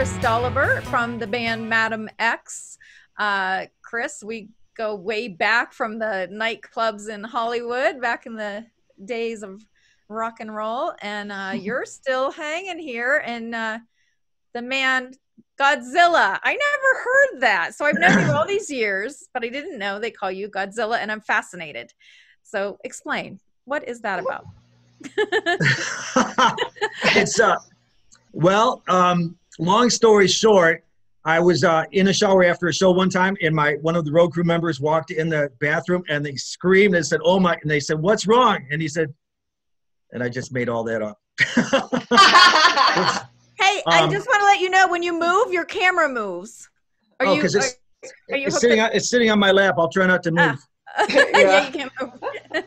Chris Dolliver from the band Madam X. Chris, we go way back from the nightclubs in Hollywood, back in the days of rock and roll, and you're still hanging here. And the man Godzilla, I never heard that, so I've known you all these years, but I didn't know they call you Godzilla, and I'm fascinated. So explain, what is that about? It's well, long story short, I was in a shower after a show one time, and one of the road crew members walked in the bathroom, and they screamed and said, "Oh my!" And they said, "What's wrong?" And he said, and I just made all that up. Hey, I just want to let you know, when you move, your camera moves. Are oh, because it's sitting on my lap. I'll try not to move. Yeah, you can't move.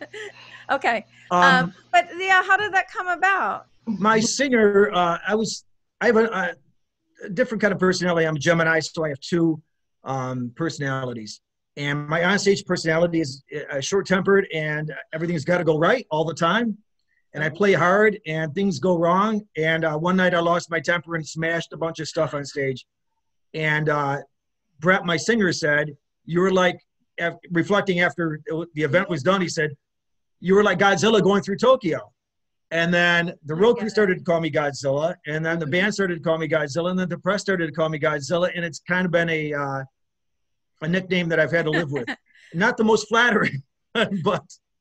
Okay, but yeah, how did that come about? My singer, I have a different kind of personality. I'm a Gemini, so I have two personalities. And my onstage personality is short-tempered, and everything's got to go right all the time. And I play hard, and things go wrong. And one night I lost my temper and smashed a bunch of stuff on stage. And Brett, my singer, said, you were like, reflecting after the event was done, he said, you were like Godzilla going through Tokyo. And then the road crew started to call me Godzilla, and then the band started to call me Godzilla, and then the press started to call me Godzilla, and it's kind of been a nickname that I've had to live with. Not the most flattering, but...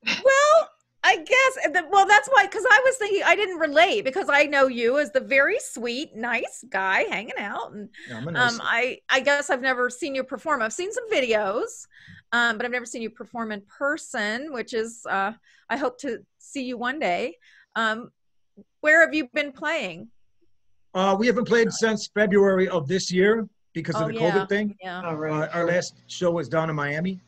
Well, I guess, well, that's why, because I was thinking, I didn't relate, because I know you as the very sweet, nice guy hanging out. And yeah, I'm a nice guy. I guess I've never seen you perform. I've seen some videos, but I've never seen you perform in person, which is, I hope to see you one day. Where have you been playing? We haven't played since February of this year because of the COVID thing. Yeah. Our last show was down in Miami,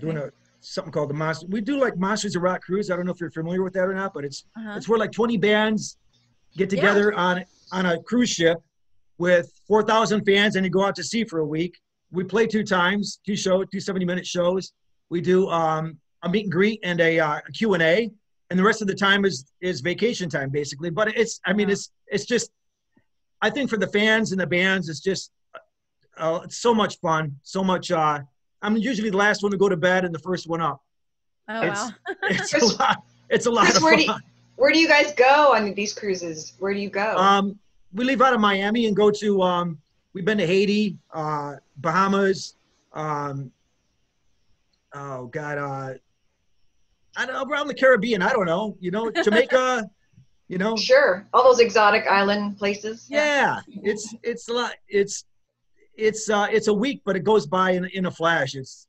doing something called the Monster. We do like Monsters of Rock Cruise. I don't know if you're familiar with that or not, but it's where like 20 bands get together on a cruise ship with 4,000 fans, and you go out to sea for a week. We play two times, two 70-minute shows. We do a meet and greet and a Q&A. And the rest of the time is vacation time, basically. But it's, I mean, it's just, I think for the fans and the bands, it's just it's so much fun, so much. I'm usually the last one to go to bed and the first one up. Oh, wow. It's a lot. It's a lot of fun. Where do you guys go on these cruises? Where do you go? We leave out of Miami and go to, we've been to Haiti, Bahamas, oh, God, around the Caribbean, I don't know, you know, Jamaica, you know. Sure, all those exotic island places. Yeah, it's a lot. It's a week, but it goes by in a flash. It's,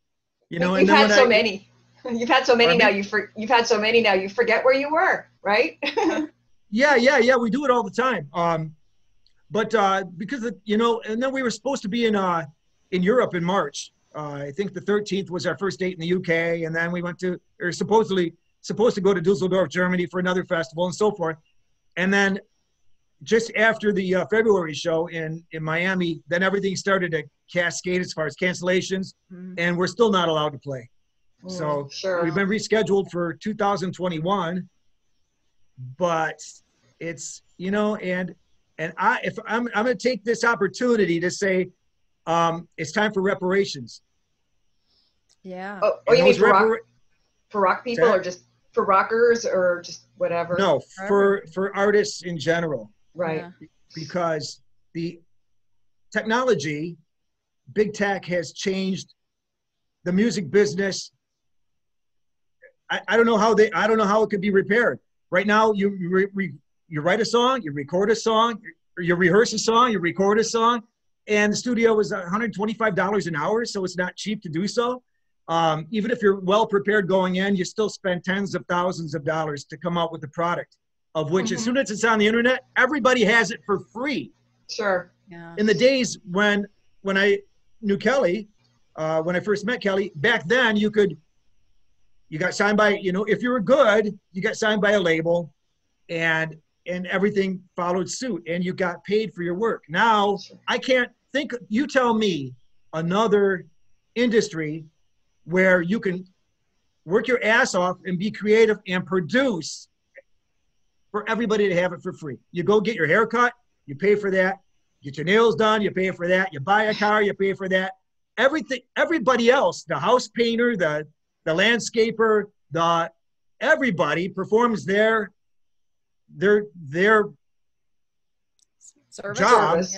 you know. You've had so many. You've had so many now. You've had so many now. You forget where you were, right? Yeah. We do it all the time. But because of, you know, and then we were supposed to be in Europe in March. I think the 13th was our first date in the UK, and then we went to, or supposed to go to Dusseldorf, Germany for another festival and so forth. And then just after the February show in Miami, then everything started to cascade as far as cancellations, and we're still not allowed to play. So we've been rescheduled for 2021, but it's, you know, and I'm going to take this opportunity to say, it's time for reparations. Yeah. Oh, you mean for rock people, or just for rockers, or just whatever? No, for artists in general. Right. Yeah. Because the technology, big tech, has changed the music business. I don't know how I don't know how it could be repaired. Right now, you write a song, you record a song, or you rehearse a song, you record a song. And the studio was $125 an hour, so it's not cheap to do so. Even if you're well prepared going in, you still spend tens of thousands of dollars to come out with the product, of which as soon as it's on the internet, everybody has it for free. Sure. Yeah. In the days when I knew Kelly, when I first met Kelly, back then you got signed by, you know, if you were good, you got signed by a label, and everything followed suit, and you got paid for your work. Now, I can't think, you tell me another industry where you can work your ass off and be creative and produce for everybody to have it for free. You go get your haircut, you pay for that, Get your nails done, you pay for that. You buy a car, you pay for that. Everything, everybody else, the house painter, the landscaper, everybody performs their service.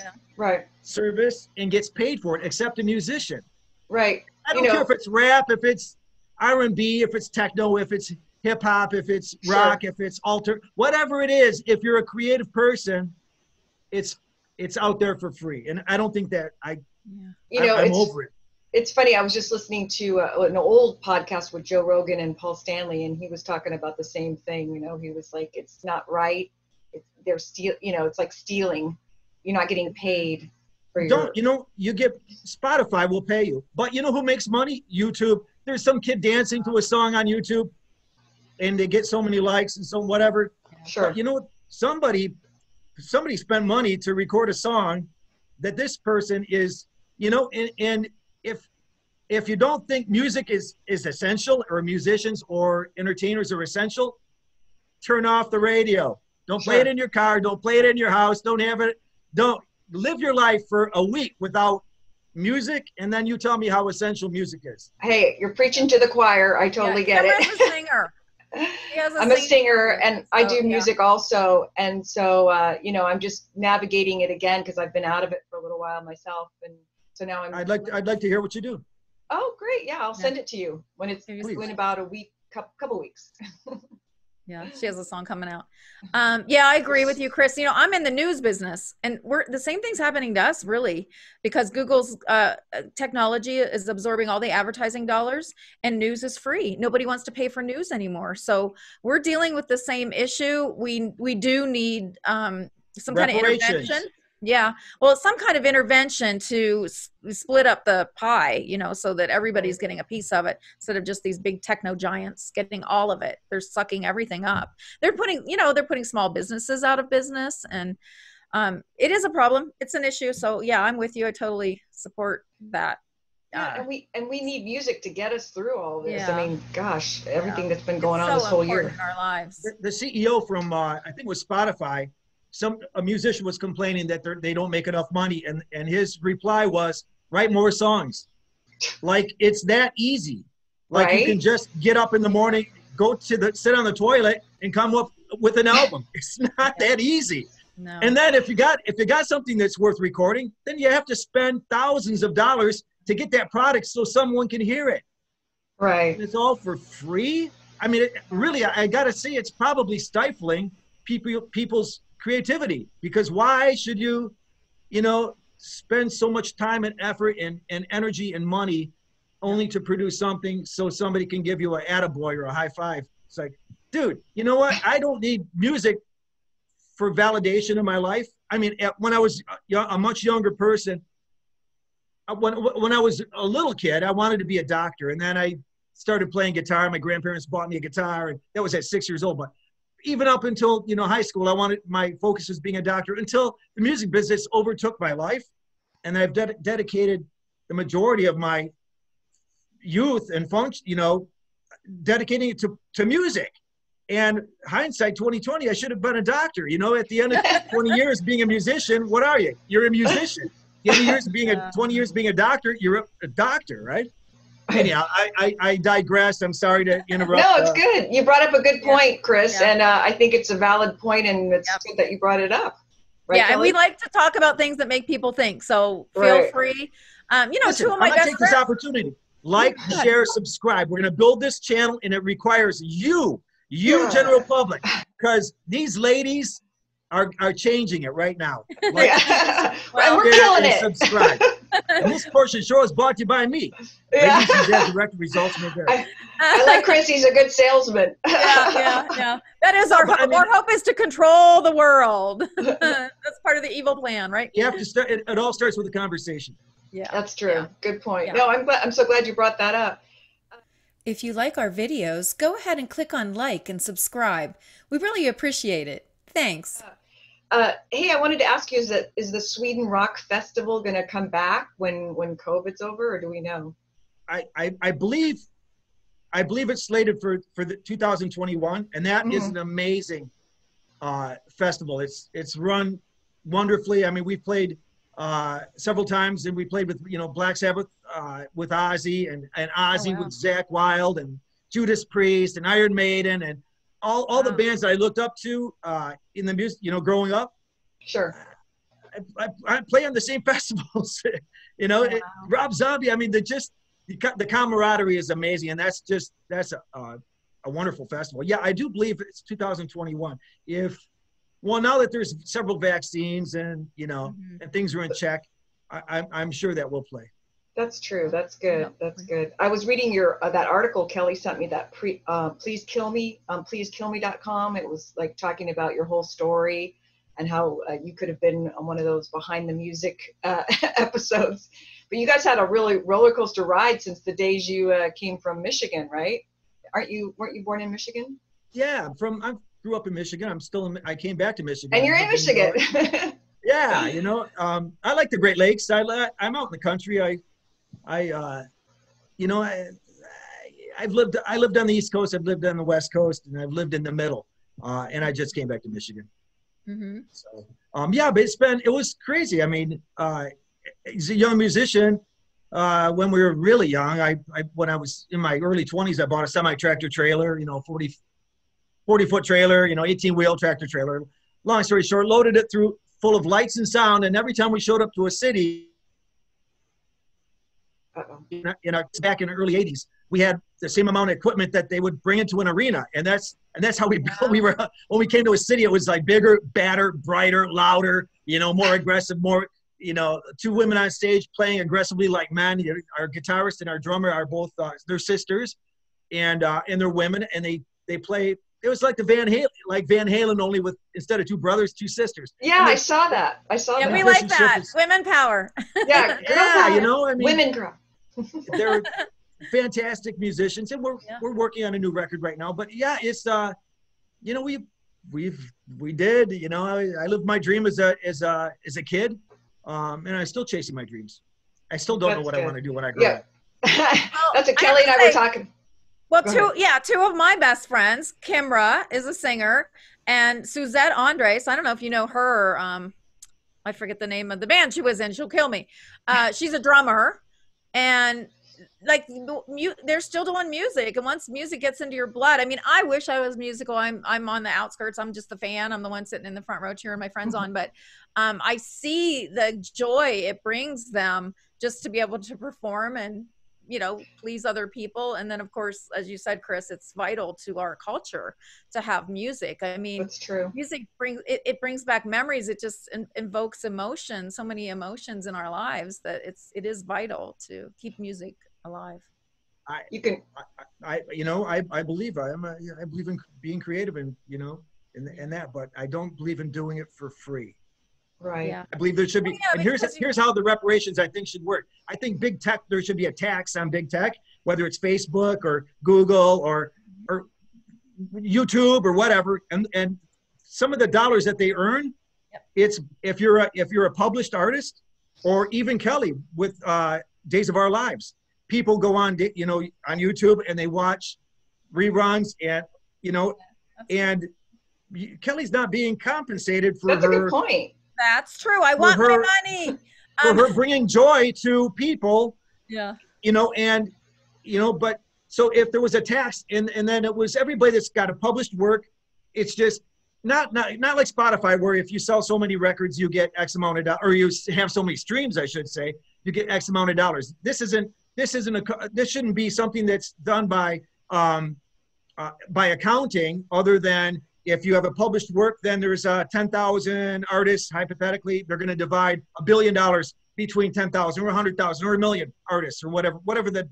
Service and gets paid for it, except a musician. Right. I don't care if it's rap, if it's R&B, if it's techno, if it's hip hop, if it's rock, if it's alter, whatever it is, if you're a creative person, it's out there for free. And I don't think that I'm over it. It's funny. I was just listening to an old podcast with Joe Rogan and Paul Stanley, and he was talking about the same thing. You know, he was like, it's not right. They're steal. You know, it's like stealing. You're not getting paid. You get Spotify will pay you, but you know who makes money? YouTube. There's some kid dancing to a song on YouTube, and they get so many likes and so whatever. Sure. But, you know, somebody spent money to record a song that this person is. You know, and if you don't think music is essential, or musicians or entertainers are essential, turn off the radio. Don't play it in your car. Don't play it in your house. Don't have it. Don't. Live your life for a week without music, and then you tell me how essential music is. Hey, you're preaching to the choir. I totally get it. I'm a singer. I'm a singer, and I do music also. And so, you know, I'm just navigating it again because I've been out of it for a little while myself. And so now I'd like to hear what you do. Oh, great. Yeah, I'll send it to you when it's in about a week, couple weeks. Yeah, she has a song coming out. Yeah, I agree with you, Chris. You know, I'm in the news business, and the same thing's happening to us, really, because Google's technology is absorbing all the advertising dollars, and news is free. Nobody wants to pay for news anymore. So we're dealing with the same issue. We do need some kind of intervention. Yeah, well, some kind of intervention to split up the pie, you know, so that everybody's getting a piece of it instead of just these big techno giants getting all of it. They're sucking everything up. They're putting, you know, they're putting small businesses out of business, and it is a problem. It's an issue. So yeah, I'm with you. I totally support that. Yeah, and we need music to get us through all this. Yeah. I mean, gosh, everything that's been going on this whole year. In our lives. The CEO from I think it was Spotify. A musician was complaining that they don't make enough money, and his reply was, write more songs. Like, it's that easy. Like, you can just get up in the morning, go to sit on the toilet, and come up with an album. It's not that easy. No. And then if you got something that's worth recording, then you have to spend thousands of dollars to get that product so someone can hear it. Right. And it's all for free. I mean, really, I gotta say, it's probably stifling people's creativity, because why should you know, spend so much time and effort and energy and money only to produce something so somebody can give you an attaboy or a high five? It's like, dude, you know what? I don't need music for validation in my life. I mean, when I was a much younger person, when I was a little kid, I wanted to be a doctor. And then I started playing guitar. My grandparents bought me a guitar, and that was at 6 years old. But even up until, you know, high school, my focus was being a doctor, until the music business overtook my life. And I've dedicated the majority of my youth and function, you know, dedicating it to music. And hindsight 2020, I should have been a doctor. You know, at the end of 20 years being a musician, what are you? You're a musician. 20 years being a doctor, you're a doctor, right? Anyhow, I digressed. I'm sorry to interrupt. No, it's good. You brought up a good point, Chris, and I think it's a valid point, and it's good that you brought it up. Right, yeah, Kelly? And we like to talk about things that make people think, so feel free. You know, listen, two of my best friends. I'm going to take this opportunity. Like, share, subscribe. We're going to build this channel, and it requires you general public, because these ladies are changing it right now. Like, well, we're killing it. Subscribe. And this portion show is brought to you by me. Yeah. Direct results may vary. I like Chris. He's a good salesman. Yeah. That is our hope. I mean, our hope is to control the world. That's part of the evil plan, right? You have to start. It all starts with a conversation. Yeah, that's true. Yeah. Good point. Yeah. No, I'm so glad you brought that up. If you like our videos, go ahead and click on like and subscribe. We really appreciate it. Thanks. Hey, I wanted to ask you, is the Sweden Rock Festival going to come back when COVID's over, or do we know? I believe it's slated for the 2021, and that is an amazing festival. It's run wonderfully. I mean, we've played several times, and we played with, you know, Black Sabbath with Ozzy, and Ozzy with Zach Wild, and Judas Priest, and Iron Maiden, and all the bands that I looked up to in the music, you know, growing up. Sure. I play on the same festivals, you know. Wow. Rob Zombie, I mean, the camaraderie is amazing, and that's just, that's a wonderful festival. Yeah, I do believe it's 2021. Well, now that there's several vaccines and, you know, and things are in check, I'm sure that we'll play. That's true. That's good. Yeah. That's good. I was reading your that article Kelly sent me, that Please Kill Me, pleasekillme.com. It was like talking about your whole story and how you could have been on one of those behind the music episodes. But you guys had a really roller coaster ride since the days you came from Michigan, right? Weren't you born in Michigan? Yeah, I grew up in Michigan. I'm still in, I came back to Michigan. And you're in Michigan. Yeah, you know, I like the Great Lakes. I'm out in the country. You know, I lived on the East Coast, I've lived on the West Coast, and I've lived in the middle. And I just came back to Michigan. So, yeah, but it was crazy. I mean, as a young musician, when we were really young, when I was in my early 20s, I bought a semi-tractor trailer, you know, 40-foot trailer, you know, 18-wheel tractor trailer. Long story short, loaded it through full of lights and sound, and every time we showed up to a city, back in the early 80s, we had the same amount of equipment that they would bring into an arena, and that's how we built. We were, when we came to a city, it was like bigger, badder, brighter, louder, you know, more aggressive, more, you know, two women on stage playing aggressively like men. Our guitarist and our drummer are both they're sisters, and they're women, and they play. It was like Van Halen, only with, instead of two brothers, two sisters. Yeah, I saw that. Yeah, we like that. Sisters. Women power. Yeah, girl power. You know, I mean, women girl. They're fantastic musicians, and we're working on a new record right now. But yeah, it's you know, we did. You know, I lived my dream as a kid, and I'm still chasing my dreams. I still don't know what I want to do when I grow up. That's what Kelly and I were talking. Well, two of my best friends, Kimbra is a singer, and Suzette Andres, I don't know if you know her, I forget the name of the band she was in, she'll kill me. She's a drummer, and like, they're still doing music, and once music gets into your blood, I mean, I wish I was musical. I'm on the outskirts, I'm just the fan, I'm the one sitting in the front row cheering my friends on, but I see the joy it brings them just to be able to perform and, you know, please other people. And then, of course, as you said, Chris, it's vital to our culture to have music. I mean, that's true. Music brings back memories. It just invokes emotion, so many emotions in our lives that it is vital to keep music alive. I believe I believe in being creative and, you know, and that, but I don't believe in doing it for free. Right. Yeah. I believe there should be, and here's how the reparations, I think, should work. I think big tech, there should be a tax on big tech, whether it's Facebook or Google or YouTube or whatever. And some of the dollars that they earn, it's, if you're a published artist, or even Kelly with Days of Our Lives, people go on, you know, on YouTube and they watch reruns, and, you know, and Kelly's not being compensated for her. That's a good point. That's true. I want my money. For her bringing joy to people. Yeah. You know, and, you know, but so if there was a tax, and then it was everybody that's got a published work, it's just not like Spotify, where if you sell so many records, you get X amount of dollars, or you have so many streams, I should say, you get X amount of dollars. This shouldn't be something that's done by accounting, other than, if you have a published work, then there's 10,000 artists, hypothetically, they're going to divide $1 billion between 10,000 or 100,000 or 1 million artists, or whatever that,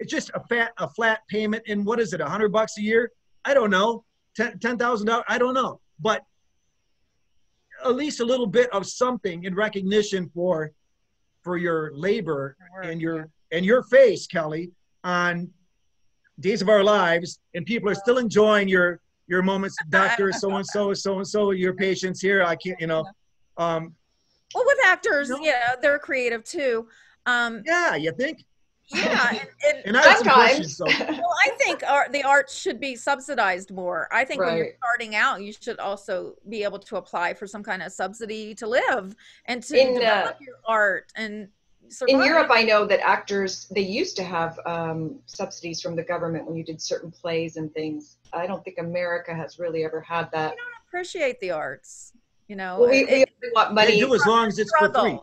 it's just a flat payment. And what is it? $100 a year? I don't know. $10,000. I don't know, but at least a little bit of something in recognition for your labor and your face, Kelly, on Days of Our Lives. And people are still enjoying your moments, doctor, so-and-so, your patients here, I can't, you know. Well, with actors, you know, they're creative too. Yeah, you think? Yeah, and I have some questions, so. Well, I think the arts should be subsidized more. I think when you're starting out, you should also be able to apply for some kind of subsidy to live and to develop your art and survive. In Europe, I know that actors, they used to have subsidies from the government when you did certain plays and things. I don't think America has really ever had that. We don't appreciate the arts, you know. Well, we want money. They do as long as it's for free.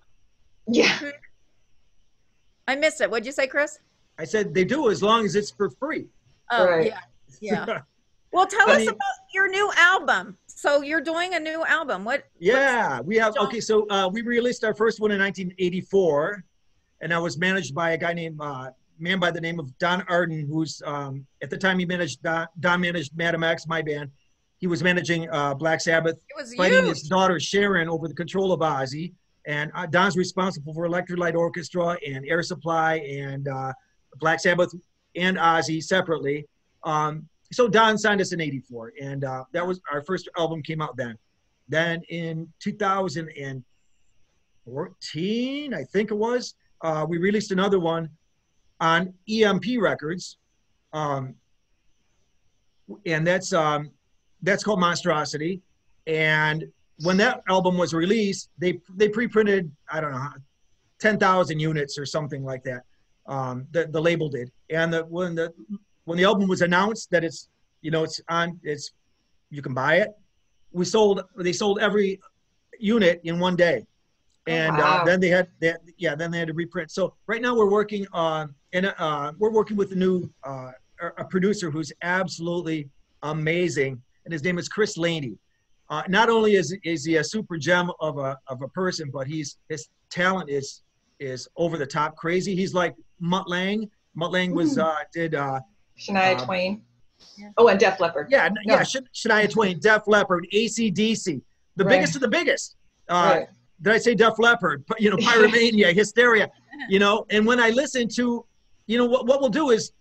Yeah. I missed it. What'd you say, Chris? I said they do as long as it's for free. Oh, right. Yeah. Well, tell us about your new album. So you're doing a new album. So we released our first one in 1984, and I was managed by a guy named man by the name of Don Arden, who's at the time he managed Don managed Madam X, my band. He was managing Black Sabbath, fighting his daughter Sharon over the control of Ozzy. And Don's responsible for Electric Light Orchestra and Air Supply and Black Sabbath and Ozzy separately. So Don signed us in 84, and that was our first album, came out then. Then in 2014, I think it was, we released another one on EMP records. And that's called Monstrosity. And when that album was released, they pre-printed, I don't know, 10,000 units or something like that. The label did, and when the album was announced that it's, you know, you can buy it, they sold every unit in one day, and then they had to reprint. So right now we're working on, and we're working with a producer who's absolutely amazing, and his name is Chris Laney. Not only is he a super gem of a person, but his talent is over the top crazy. He's like Mutt Lange. Mutt Lange did Shania Twain. Yeah. Oh, and Def Leppard. Yeah, no. Yeah. Shania Twain, Def Leppard, AC/DC, the biggest of the biggest. Did I say Def Leppard? You know, Pyromania, Hysteria. You know, and when I listen to, you know, what we'll do is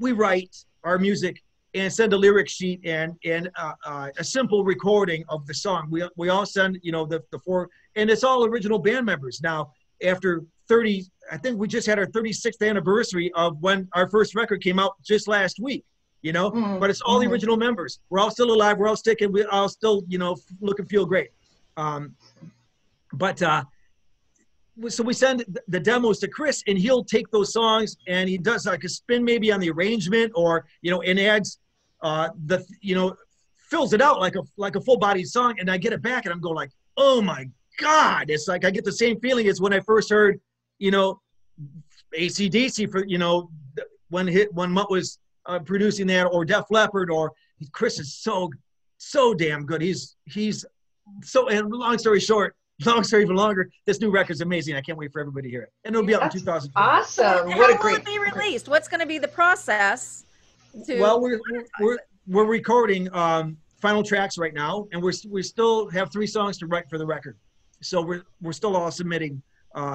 we write our music and send a lyric sheet and a simple recording of the song. We all send, you know, the four, and it's all original band members. Now, after 30, I think we just had our 36th anniversary of when our first record came out just last week, you know, but it's all the original members. We're all still alive. We're all sticking. We're all still, you know, look and feel great. So we send the demos to Chris, and he'll take those songs and he does like a spin maybe on the arrangement, or, you know, and adds fills it out like a full-bodied song, and I get it back and I'm going like, oh my God, it's like I get the same feeling as when I first heard, you know, AC/DC for, you know, when Mutt was producing that, or Def Leppard, or Chris is so damn good. He's so, and long story short, long story even longer, this new record's amazing. I can't wait for everybody to hear it. And it'll be out in 2020. Awesome. What a great. How will it be released? What's going to be the process? Well, we're recording final tracks right now, and we still have 3 songs to write for the record. So we're still all submitting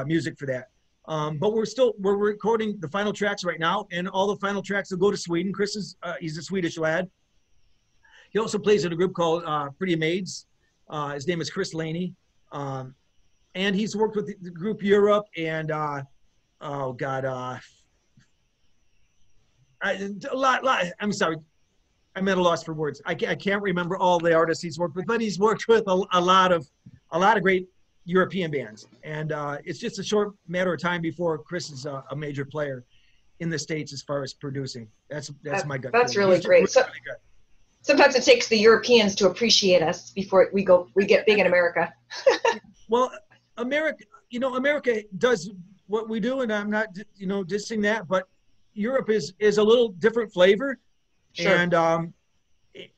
music for that. But we're recording the final tracks right now, and all the final tracks will go to Sweden. Chris is he's a Swedish lad. He also plays in a group called Pretty Maids. His name is Chris Laney. And he's worked with the group Europe and, I'm sorry, I'm at a loss for words. I can't remember all the artists he's worked with, but he's worked with a lot of great European bands. And it's just a short matter of time before Chris is a major player in the States as far as producing. That's my gut. That's really great. Really good. Sometimes it takes the Europeans to appreciate us before we get big in America. Well, America does what we do, and I'm not, you know, dissing that, but Europe is a little different flavor. Sure.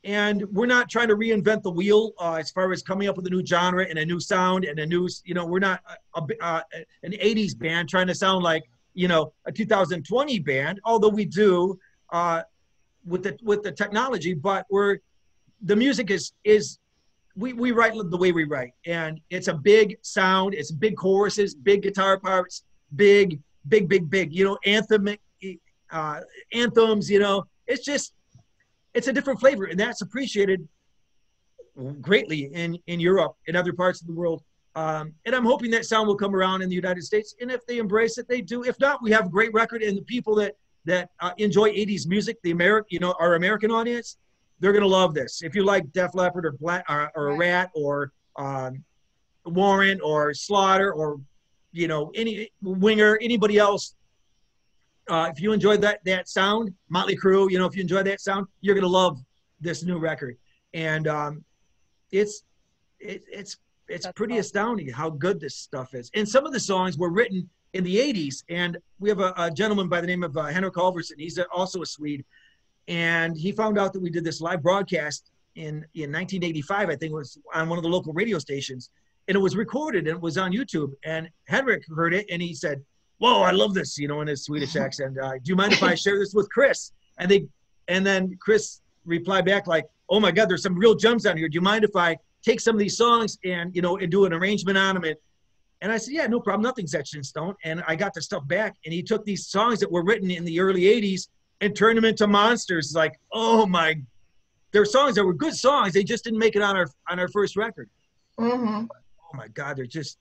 And we're not trying to reinvent the wheel as far as coming up with a new genre and a new sound and a new, you know, we're not an 80s band trying to sound like, you know, a 2020 band, although we do, with the technology, but the music is we write the way we write, and it's a big sound, it's big choruses, big guitar parts, big, you know, anthems, you know, it's a different flavor, and that's appreciated greatly in Europe and other parts of the world And I'm hoping that sound will come around in the United States. And if they embrace it, they do. If not, we have a great record. And the people that enjoy 80s music, our American audience, they're going to love this. If you like Def Leppard or Rat or Warren or Slaughter or, any Winger, anybody else, if you enjoy that sound, Motley Crue, if you enjoy that sound, you're going to love this new record. And it's pretty astounding how good this stuff is. And some of the songs were written in the 80s. And we have a gentleman by the name of Henrik Halvorsen. He's also a Swede. And he found out that we did this live broadcast in 1985, I think it was, on one of the local radio stations. And it was recorded and it was on YouTube. And Henrik heard it and he said, "Whoa, I love this," in his Swedish accent. "Do you mind if I share this with Chris?" And then Chris replied back like, "Oh my God, there's some real gems on here. Do you mind if I take some of these songs and, and do an arrangement on them?" And I said, "Yeah, no problem. Nothing's etched in stone." And I got the stuff back, and he took these songs that were written in the early 80s and turned them into monsters. Like, oh my, they're songs that were good songs. They just didn't make it on our first record. Mm-hmm. Oh my God, they're just,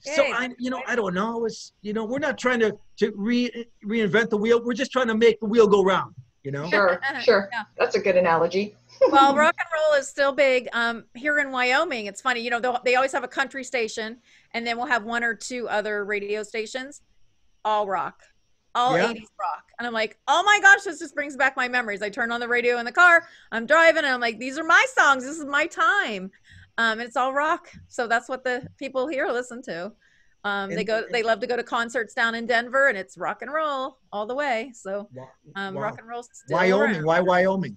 so I don't know. It's, we're not trying to reinvent the wheel. We're just trying to make the wheel go round, Sure, sure. Yeah. That's a good analogy. Well, rock and roll is still big here in Wyoming. It's funny, they always have a country station, and then we'll have one or two other radio stations, all rock, all 80s rock. And I'm like, oh my gosh, this just brings back my memories. I turn on the radio in the car, I'm driving, and I'm like, these are my songs. This is my time. It's all rock. So that's what the people here listen to. They love to go to concerts down in Denver, and it's rock and roll all the way. So rock and roll's still Wyoming. Around. Why Wyoming?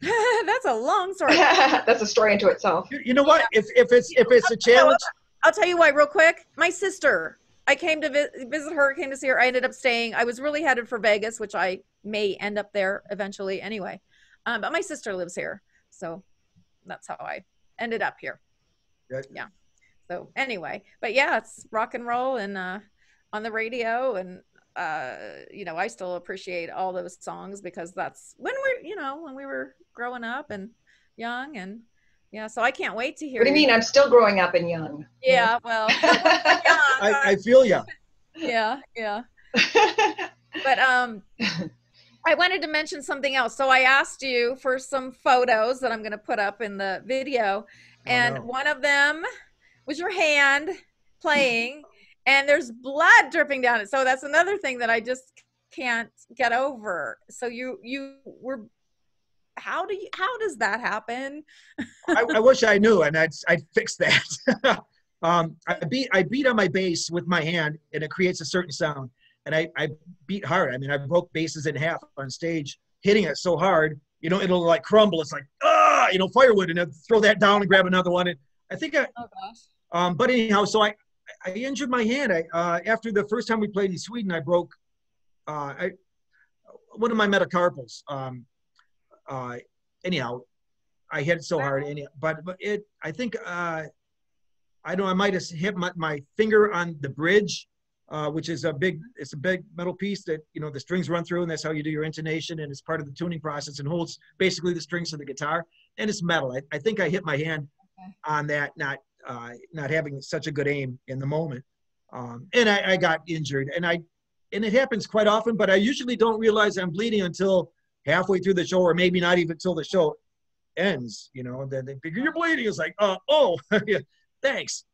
That's a long story. That's a story unto itself. You know what? Yeah. If it's a challenge, I'll tell you why real quick. My sister, I came to visit her, came to see her. I ended up staying. I was really headed for Vegas, which I may end up there eventually anyway. But my sister lives here, so that's how I ended up here. Right. Yeah. So anyway, but yeah, it's rock and roll and on the radio, and I still appreciate all those songs because that's when we're, when we were growing up and young, and yeah, so I can't wait to hear. What do you mean? I'm still growing up and young. Yeah, well, I feel you. Yeah. But I wanted to mention something else. So I asked you for some photos that I'm going to put up in the video, and one of them was your hand playing. And there's blood dripping down it. So that's another thing that I just can't get over. So you were, how does that happen? I wish I knew, and I'd fix that. I beat on my bass with my hand, and it creates a certain sound. And I beat hard. I mean, I broke basses in half on stage, hitting it so hard, it'll like crumble. It's like, firewood, and I'd throw that down and grab another one. And I think oh gosh. But anyhow, so I injured my hand. After the first time we played in Sweden, I broke one of my metacarpals. Anyhow, I hit it so hard. I might have hit my finger on the bridge, which is it's a big metal piece that, the strings run through, and that's how you do your intonation, and it's part of the tuning process, and holds basically the strings of the guitar, and it's metal. I think I hit my hand on that, not having such a good aim in the moment. And I got injured, and it happens quite often, but I usually don't realize I'm bleeding until halfway through the show, or maybe not even till the show ends, and then they figure you're bleeding. It's like, oh, thanks.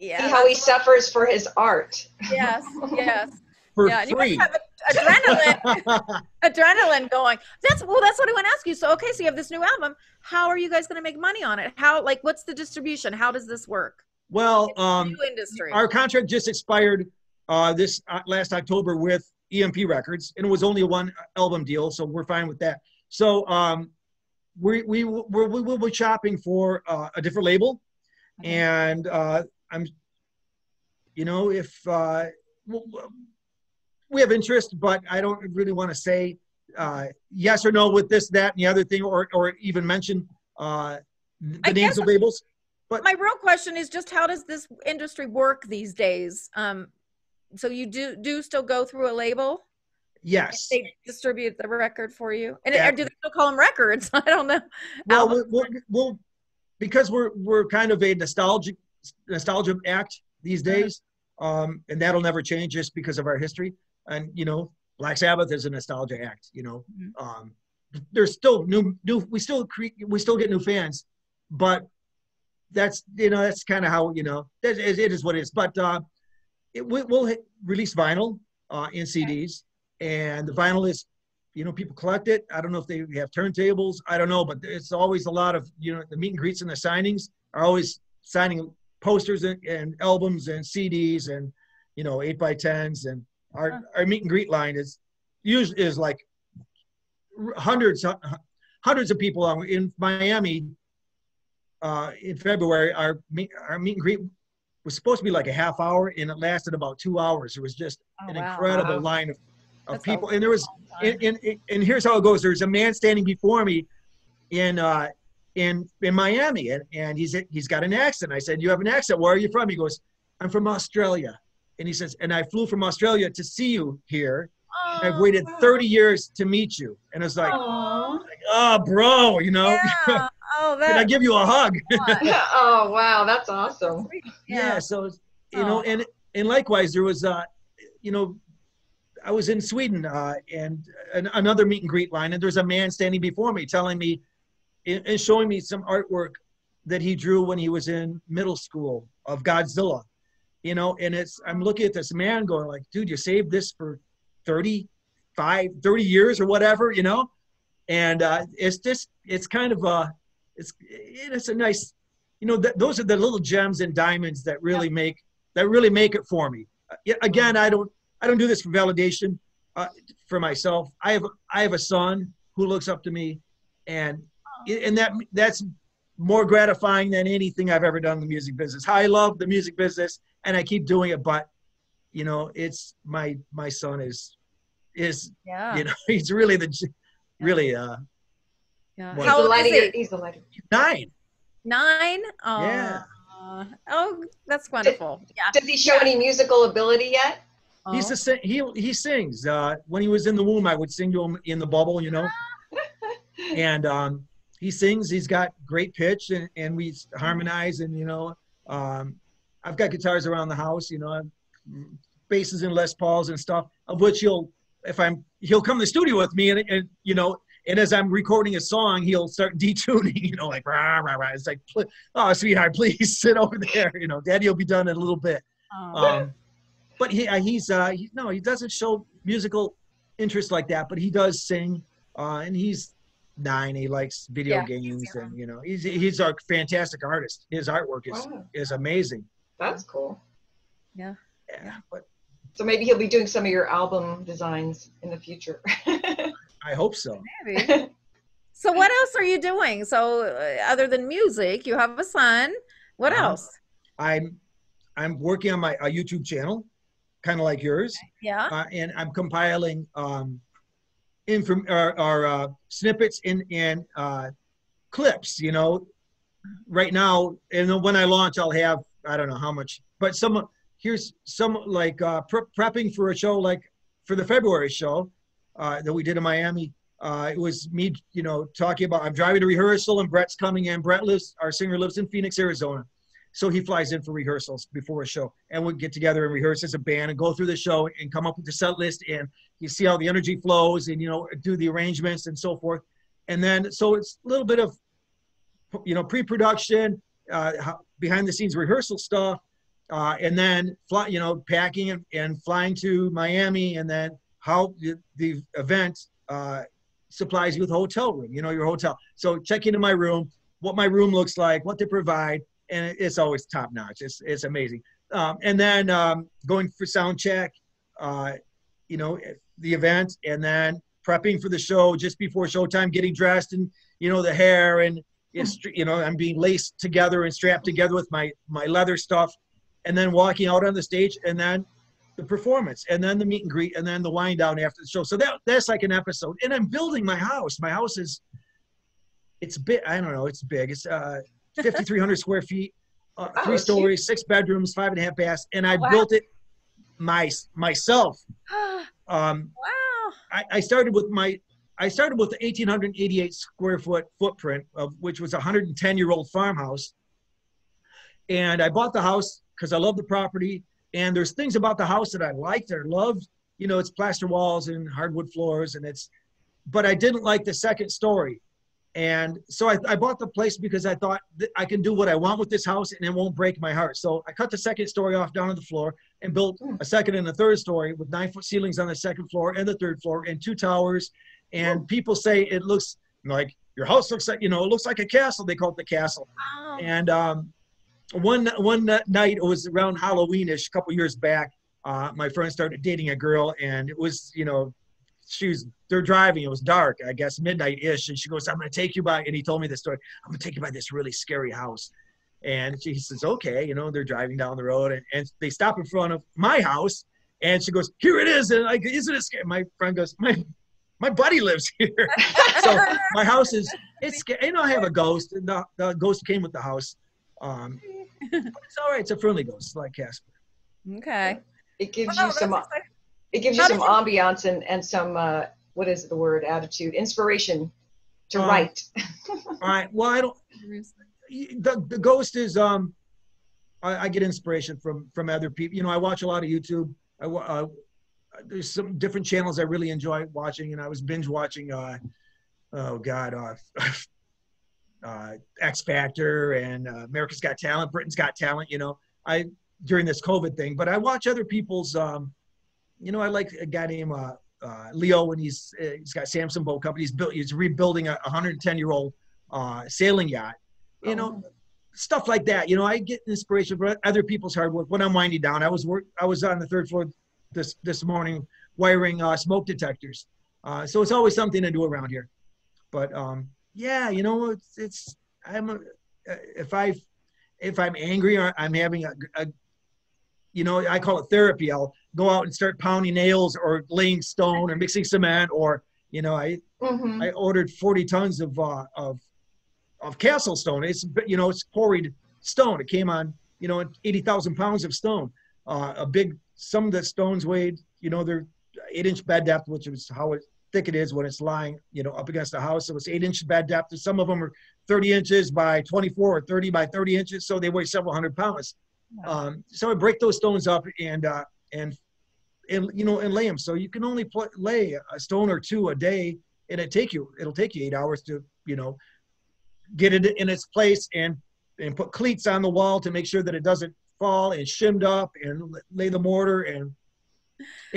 Yeah. See how he suffers for his art. Yes. Yes. For free. You must have adrenaline going. That's what I want to ask you. So, okay, so you have this new album. How are you guys going to make money on it? What's the distribution? How does this work? Well, new industry. Our contract just expired this last October with EMP records, and it was only a one album deal, so we're fine with that. So we will be shopping for a different label, and we have interest, but I don't really want to say yes or no with this, that, and the other thing, or even mention the names of labels. But my real question is just, how does this industry work these days? So you do still go through a label? Yes. They distribute the record for you, and or do they still call them records? I don't know. Well, because we're kind of a nostalgic nostalgia act these days, and that'll never change just because of our history. And, you know, Black Sabbath is a nostalgia act, you know. There's still we still get new fans, but that's, you know, that's kind of how, you know, it is what it is. But we'll release vinyl in CDs, and the vinyl is, you know, people collect it. I don't know if they have turntables. I don't know, but it's always a lot of, you know, the meet and greets and the signings are always signing posters and albums and CDs and, you know, 8x10s. And our meet and greet line is usually is like hundreds of people in Miami in February. Our meet and greet was supposed to be like a half hour, and it lasted about 2 hours. It was just an incredible line of people. And there was, and here's how it goes. There's a man standing before me in Miami, and he's got an accent. I said, "You have an accent. Where are you from?" He goes, "I'm from Australia." And he says, "And I flew from Australia to see you here. I've waited 30 years to meet you." And it's like, oh, bro, you know, yeah. Can I give you a hug? Oh, wow. That's awesome. Yeah. So, you know, and likewise, there was, you know, I was in Sweden and another meet and greet line. And there's a man standing before me telling me and showing me some artwork that he drew when he was in middle school of Godzilla, you know, and it's, I'm looking at this man going like, dude, you saved this for 30 years or whatever, you know? And it's just, it's kind of a, it's a nice, you know, those are the little gems and diamonds that really make it for me. Again, I don't do this for validation for myself. I have a son who looks up to me, and that's more gratifying than anything I've ever done in the music business. I love the music business and I keep doing it, but you know, it's my son is you know, he's really how old is he? He's 9. 9? Oh, yeah. Oh, that's wonderful. Does he show any musical ability yet? He sings. When he was in the womb, I would sing to him in the bubble, you know. And he sings. He's got great pitch, and we harmonize. And you know, I've got guitars around the house, you know, basses and Les Pauls and stuff, of which he'll come to the studio with me, and you know, and as I'm recording a song, he'll start detuning, you know, like rah rah rah. It's like, oh sweetheart, please sit over there, you know, daddy'll be done in a little bit. But he doesn't show musical interest like that, but he does sing, and he's 9. He likes video games, and you know, he's a fantastic artist. His artwork is amazing. That's cool. Yeah. Yeah, but so maybe he'll be doing some of your album designs in the future. I hope so. Maybe. So what else are you doing? So other than music, you have a son. What else? I'm working on a YouTube channel, kind of like yours. Yeah. And I'm compiling snippets and clips. You know, right now, and then when I launch, I'll have I don't know how much, but some. Here's some like prepping for a show, like for the February show that we did in Miami. It was me, you know, talking about I'm driving to rehearsal and Brett's coming in. Brett lives, our singer lives in Phoenix, Arizona. So he flies in for rehearsals before a show, and we get together and rehearse as a band and go through the show and come up with the set list, and you see how the energy flows and, you know, do the arrangements and so forth. And then, so it's a little bit of, you know, pre-production, behind the scenes rehearsal stuff. And then, you know, packing and flying to Miami, and then how the event supplies you with a hotel room, you know, your hotel. So check into my room, what my room looks like, what they provide, and it's always top notch. It's amazing. And then going for sound check, you know, the event, and then prepping for the show just before showtime, getting dressed and, you know, the hair and, you know, I'm being laced together and strapped together with my leather stuff. And then walking out on the stage, and then the performance, and then the meet and greet, and then the wind down after the show. So that's like an episode. And I'm building my house. My house is, it's big. I don't know. It's big. It's 5,300 square feet, 3 stories, 6 bedrooms, 5.5 baths. And I built it myself. Wow. I started with the 1,888 square foot footprint, of which was a 110-year-old farmhouse. And I bought the house because I love the property. And there's things about the house that I liked or loved. You know, it's plaster walls and hardwood floors, and it's, but I didn't like the second story. And so I bought the place because I thought I can do what I want with this house and it won't break my heart. So I cut the second story off down to the floor and built a second and a third story with 9-foot ceilings on the second floor and the third floor and 2 towers. And people say it looks like, your house looks like, you know, it looks like a castle. They call it the castle. Wow. And one night, it was around Halloween-ish, a couple years back, my friend started dating a girl, and it was, you know, they're driving. It was dark, I guess, midnight-ish. And she goes, I'm going to take you by, and he told me this story, I'm going to take you by this really scary house. And she says, okay, you know, they're driving down the road, and they stop in front of my house, and she goes, here it is. And like, isn't it scary? My friend goes, my buddy lives here. So my house is, it's scary. You know, I have a ghost, and the ghost came with the house. But it's all right. It's a friendly ghost, like Casper. Okay. It gives you some, it gives you some ambiance and some, what is the word, attitude, inspiration to write. All right. Well, I don't, the ghost is, I get inspiration from other people. You know, I watch a lot of YouTube. There's some different channels I really enjoy watching, and I was binge watching, X Factor and America's Got Talent, Britain's Got Talent, you know, during this COVID thing. But I watch other people's, you know, I like a guy named Leo, and he's got Samson Boat Company. He's rebuilding a 110-year-old sailing yacht, you know, stuff like that. You know, I get inspiration from other people's hard work. When I'm winding down, I was on the third floor this morning wiring smoke detectors. So it's always something to do around here. But yeah, you know, if I'm angry or I'm having a, you know, I call it therapy. I'll go out and start pounding nails or laying stone or mixing cement, or, you know, I ordered 40 tons of castle stone. It's, you know, it's quarried stone. It came on, you know, 80,000 pounds of stone. Some of the stones weighed, you know, they're 8-inch bed depth, which is how thick it is when it's lying, you know, up against the house. So it's 8-inch bed depth. And some of them are 30 inches by 24 or 30 by 30 inches. So they weigh several hundred pounds. Wow. So I break those stones up and you know, and lay them. So you can only lay a stone or two a day, and it'll take you 8 hours to, you know, get it in its place and put cleats on the wall to make sure that it doesn't fall, and shimmed up, and lay the mortar. And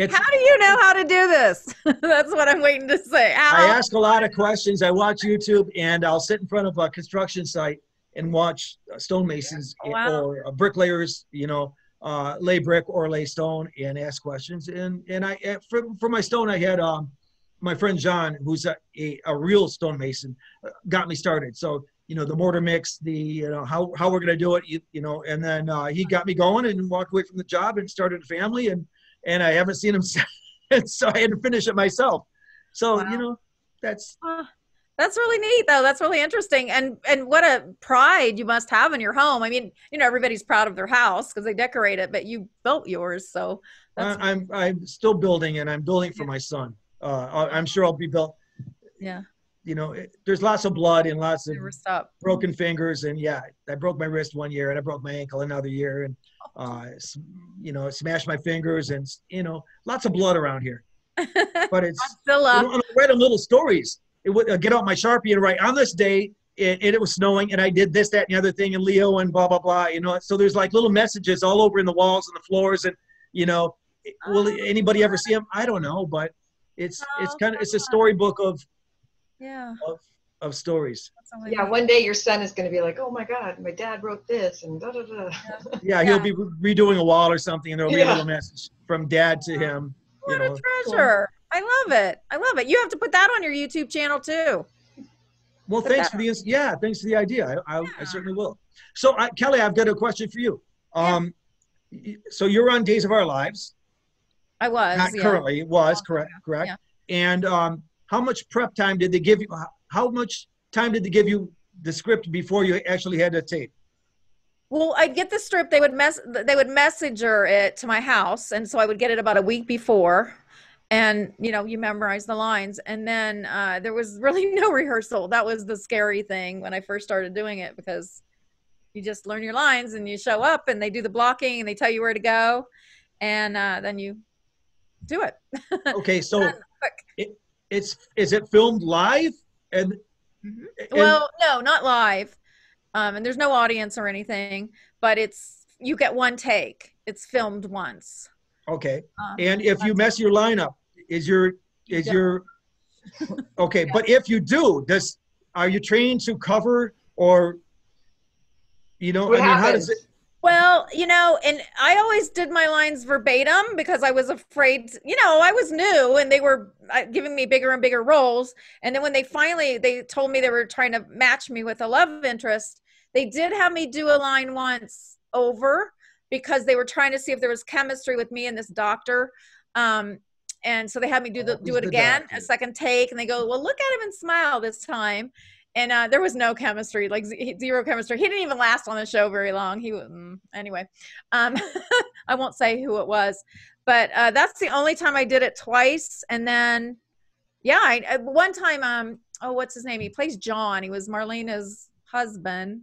how do you know how to do this? That's what I'm waiting to say. I ask a lot of questions. I watch YouTube, and I'll sit in front of a construction site and watch stonemasons or bricklayers, you know, lay brick or lay stone, and ask questions. And for my stone, I had my friend John, who's a real stonemason, got me started. So, you know, the mortar mix, you know, how we're going to do it, you know, and then he got me going and walked away from the job and started a family, and I haven't seen him since, so I had to finish it myself. So, you know, that's really neat, though. That's really interesting. And what a pride you must have in your home. I mean, you know, everybody's proud of their house because they decorate it, but you built yours. So that's I'm still building, and I'm building for my son. I'm sure I'll be built. Yeah. You know, there's lots of blood and lots of broken fingers. And yeah, I broke my wrist one year, and I broke my ankle another year, and, you know, smashed my fingers, and, you know, lots of blood around here. But it's, you know, I read them little stories. It would get out my Sharpie and write, on this day, it was snowing, and I did this, that, and the other thing, and Leo, and blah, blah, blah. You know, so there's like little messages all over in the walls and the floors. And, you know, will anybody ever see them? I don't know, but it's kind of, it's a storybook of, yeah, of stories. Yeah, one day your son is going to be like, oh my God, my dad wrote this, and da da da. Yeah, he'll be redoing a wall or something, and there'll be a little message from dad to him. What a treasure. I love it. I love it. You have to put that on your YouTube channel too. Well, thanks for the idea. I certainly will. So Kelly, I've got a question for you. So you're on Days of Our Lives. I was. Not currently. It was, correct. Yeah. And how much prep time did they give you? How much time did they give you the script before you actually had to tape? Well, I'd get the script. They would messenger it to my house, and so I would get it about a week before, and you know, you memorize the lines, and then there was really no rehearsal. That was the scary thing when I first started doing it, because you just learn your lines and you show up and they do the blocking and they tell you where to go. And then you do it. Okay. So is it filmed live? And, well, no, not live. And there's no audience or anything, but it's, you get one take. It's filmed once. Okay. And if you mess your line up, is your, okay. But if you do, are you trained to cover or, you know, I mean, how does it? Well, you know, and I always did my lines verbatim because I was afraid, you know, I was new and they were giving me bigger and bigger roles. And then when they finally, they told me they were trying to match me with a love interest, they did have me do a line once over because they were trying to see if there was chemistry with me and this doctor. And so they had me do it again, a second take. And they go, well, look at him and smile this time. And there was no chemistry, like zero chemistry. He didn't even last on the show very long. He anyway, I won't say who it was, but that's the only time I did it twice. And then, yeah, one time, oh, what's his name? He plays John. He was Marlena's husband.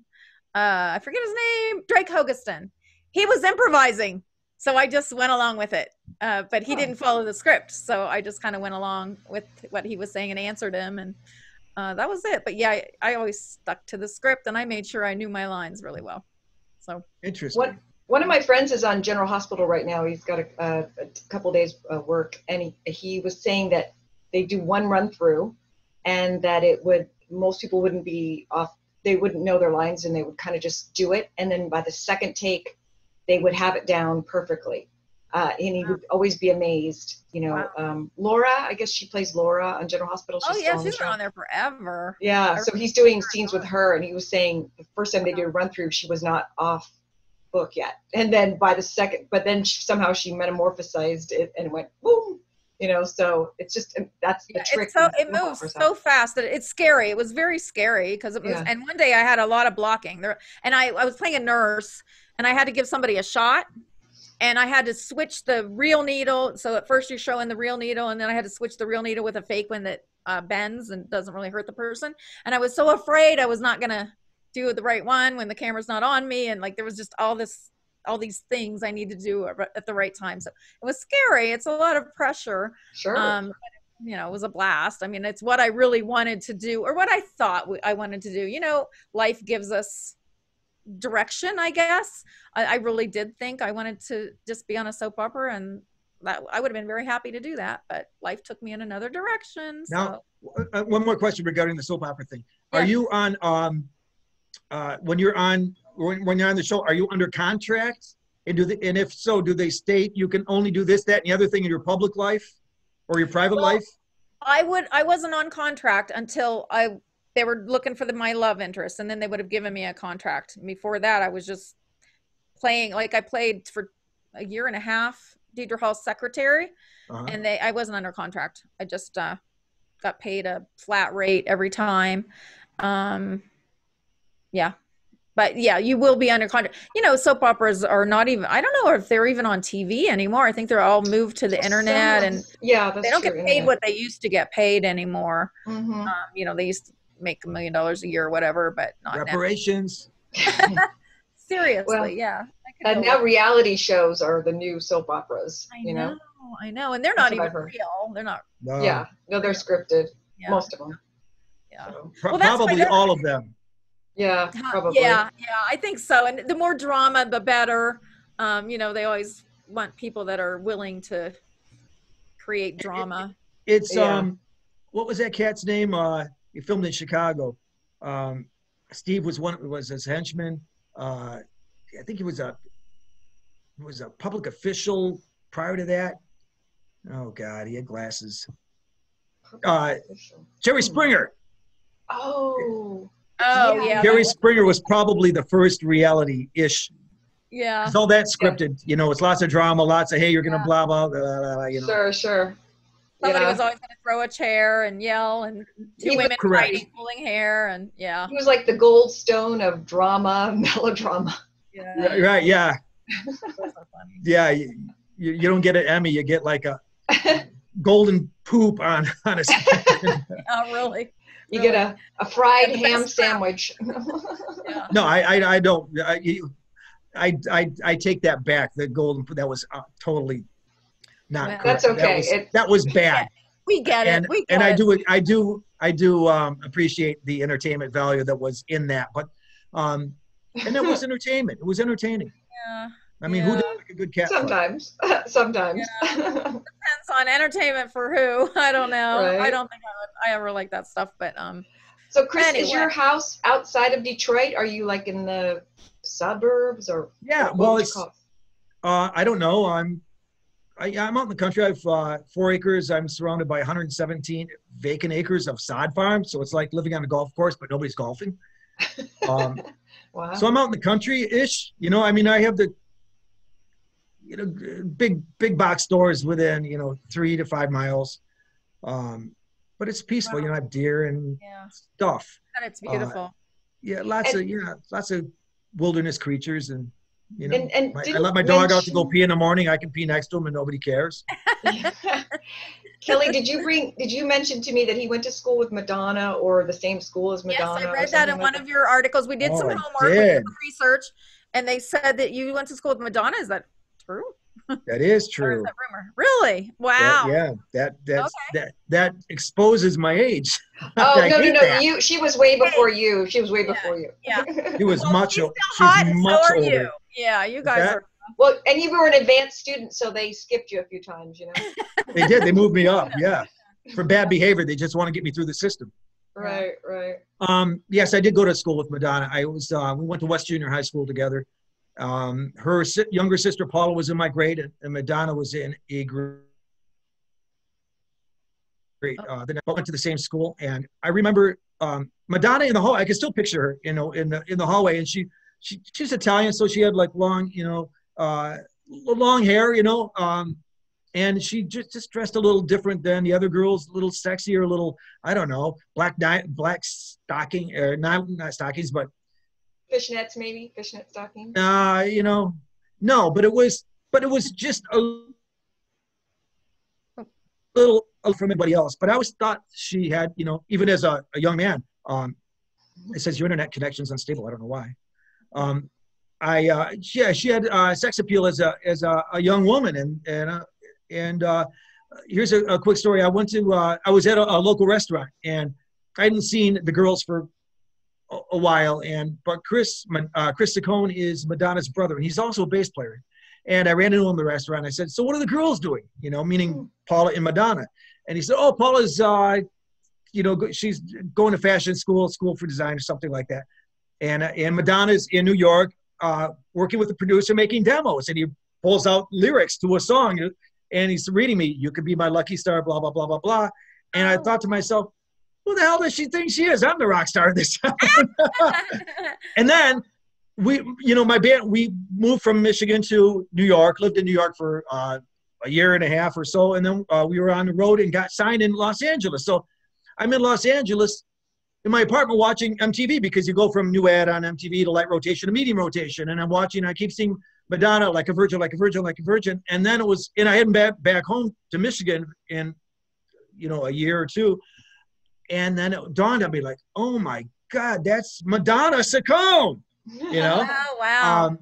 I forget his name. Drake Hogeston. He was improvising, so I just went along with it. But he didn't follow the script, so I just kind of went along with what he was saying and answered him and. That was it. But yeah, I always stuck to the script and I made sure I knew my lines really well. So interesting. One of my friends is on General Hospital right now. He's got a couple days work and he was saying that they do one run through and that it would, most people wouldn't be off. They wouldn't know their lines and they would kind of just do it. And then by the second take, they would have it down perfectly. And he would always be amazed, you know. Wow. Laura, I guess she plays Laura on General Hospital. She's she's been on there forever. Yeah, so he's doing scenes with her, and he was saying the first time they did a run through, she was not off book yet, and then by the second, but then somehow she metamorphosized it and went boom, you know. So it's just that's the trick. So it moves so fast that it's scary. It was very scary because it was. Yeah. And one day I had a lot of blocking there, and I was playing a nurse, and I had to give somebody a shot. And I had to switch the real needle. So at first you're showing the real needle and then I had to switch the real needle with a fake one that bends and doesn't really hurt the person. And I was so afraid I was not going to do the right one when the camera's not on me. And like, there was just all these things I need to do at the right time. So it was scary. It's a lot of pressure. Sure. You know, it was a blast. I mean, it's what I really wanted to do or what I thought I wanted to do. You know, life gives us direction, I guess. I really did think I wanted to just be on a soap opera and that I would have been very happy to do that, but life took me in another direction. So. Now, one more question regarding the soap opera thing. Yes. Are you on, when you're on the show, are you under contract? And and if so, do they state you can only do this, that, and the other thing in your public life or your private life? I wasn't on contract until they were looking for my love interest and then they would have given me a contract. Before that, I was just playing, like I played for a year and a half, Deidre Hall's secretary. And I wasn't under contract. I just got paid a flat rate every time. Yeah. But yeah, you will be under contract. You know, soap operas are not even, I don't know if they're even on TV anymore. I think they're all moved to the internet and yeah, they don't get paid what they used to get paid anymore. You know, they used to make $1 million a year or whatever, but not reparations. Seriously. Well, yeah. And now reality shows are the new soap operas, you know? I know. And they're not even real. They're not. No. Yeah. No, they're scripted. Yeah. Most of them. Yeah. So. Well, probably all of them. Yeah. Probably. Yeah. Yeah. I think so. And the more drama, the better. You know, they always want people that are willing to create drama. What was that cat's name? He filmed in Chicago. Steve was his henchman. I think he was a public official prior to that. Oh God, he had glasses. Jerry Springer. Oh yeah. Jerry Springer was probably the first reality-ish. Yeah. It's all that scripted, you know. It's lots of drama, lots of hey, you're gonna blah blah blah blah. You know. Sure, sure. Somebody was always going to throw a chair and yell, and two women fighting, pulling hair, and yeah. He was like the gold stone of drama, melodrama. Yeah. Right, yeah. So funny. Yeah, you don't get an Emmy, you get like a golden poop on a sandwich. Oh, really? You really? Get a fried ham sandwich. Yeah. No, I don't. I take that back. The golden poop, that was totally not. Well, that's okay. That was bad. We get it. And I do. I do appreciate the entertainment value that was in that, but and it was entertainment. It was entertaining. Yeah. I mean, yeah. Who doesn't like a good cat fight? Sometimes. Sometimes. Yeah. Depends on entertainment for who. I don't know. Right. I don't think I ever like that stuff, but so Chris, anyway. Is your house outside of Detroit? Are you like in the suburbs or? Yeah, well, it's I don't know. I'm out in the country. I have 4 acres. I'm surrounded by 117 vacant acres of sod farms, so it's like living on a golf course, but nobody's golfing. Wow. So I'm out in the country-ish. You know, I mean, I have the big box stores within 3 to 5 miles, but it's peaceful. Wow. You know, I have deer and stuff. And it's beautiful. Yeah, lots of wilderness creatures, and I let my dog out to go pee in the morning. I can pee next to him, and nobody cares. Kelly, did you mention to me that he went to school with Madonna, or the same school as Madonna? Yes, I read that in one of your articles. We did some homework, some research, and they said that you went to school with Madonna. Is that true? That is true. Is that rumor? Really? Wow. That exposes my age. Oh, no. She was way before you. She was way before you. Yeah. She was much older. You. Yeah, you guys are. Well, and you were an advanced student, so they skipped you a few times, you know? They did. They moved me up, yeah. For bad behavior. They just want to get me through the system. Right, right. Yes, I did go to school with Madonna. We went to West Junior High School together. Her younger sister, Paula, was in my grade, and Madonna was in a grade. Then I went to the same school, and I remember Madonna in the hallway. I can still picture her, in the hallway, and she's Italian, so she had like long, long hair, and she just dressed a little different than the other girls, a little sexier, a little, I don't know, black stocking, or not stockings, but fishnets, maybe fishnet stockings. No, but it was just a little from anybody else. But I always thought she had, even as a young man, it says your internet connection's unstable. I don't know why. She had sex appeal as a young woman, and here's a quick story. I went to I was at a local restaurant, and I hadn't seen the girls for a while, but Chris Saccone is Madonna's brother, and he's also a bass player, and I ran into him in the restaurant. I said, "So what are the girls doing?" Meaning Paula and Madonna, and he said, "Oh, Paula's she's going to fashion school for design or something like that." And Madonna's in New York working with the producer making demos, and he pulls out lyrics to a song, and he's reading me, "You could be my lucky star, blah, blah, blah, blah, blah." And I thought to myself, who the hell does she think she is? I'm the rock star of this town. And then my band, we moved from Michigan to New York, lived in New York for a year and a half or so, and then we were on the road and got signed in Los Angeles. So I'm in Los Angeles in my apartment watching MTV, because you go from new ad on MTV to light rotation to medium rotation. And I'm watching, I keep seeing Madonna, "Like a Virgin, like a Virgin, like a Virgin." And then I hadn't been back home to Michigan in, a year or two. And then it dawned on me, like, oh my God, that's Madonna Saccone, Oh, wow.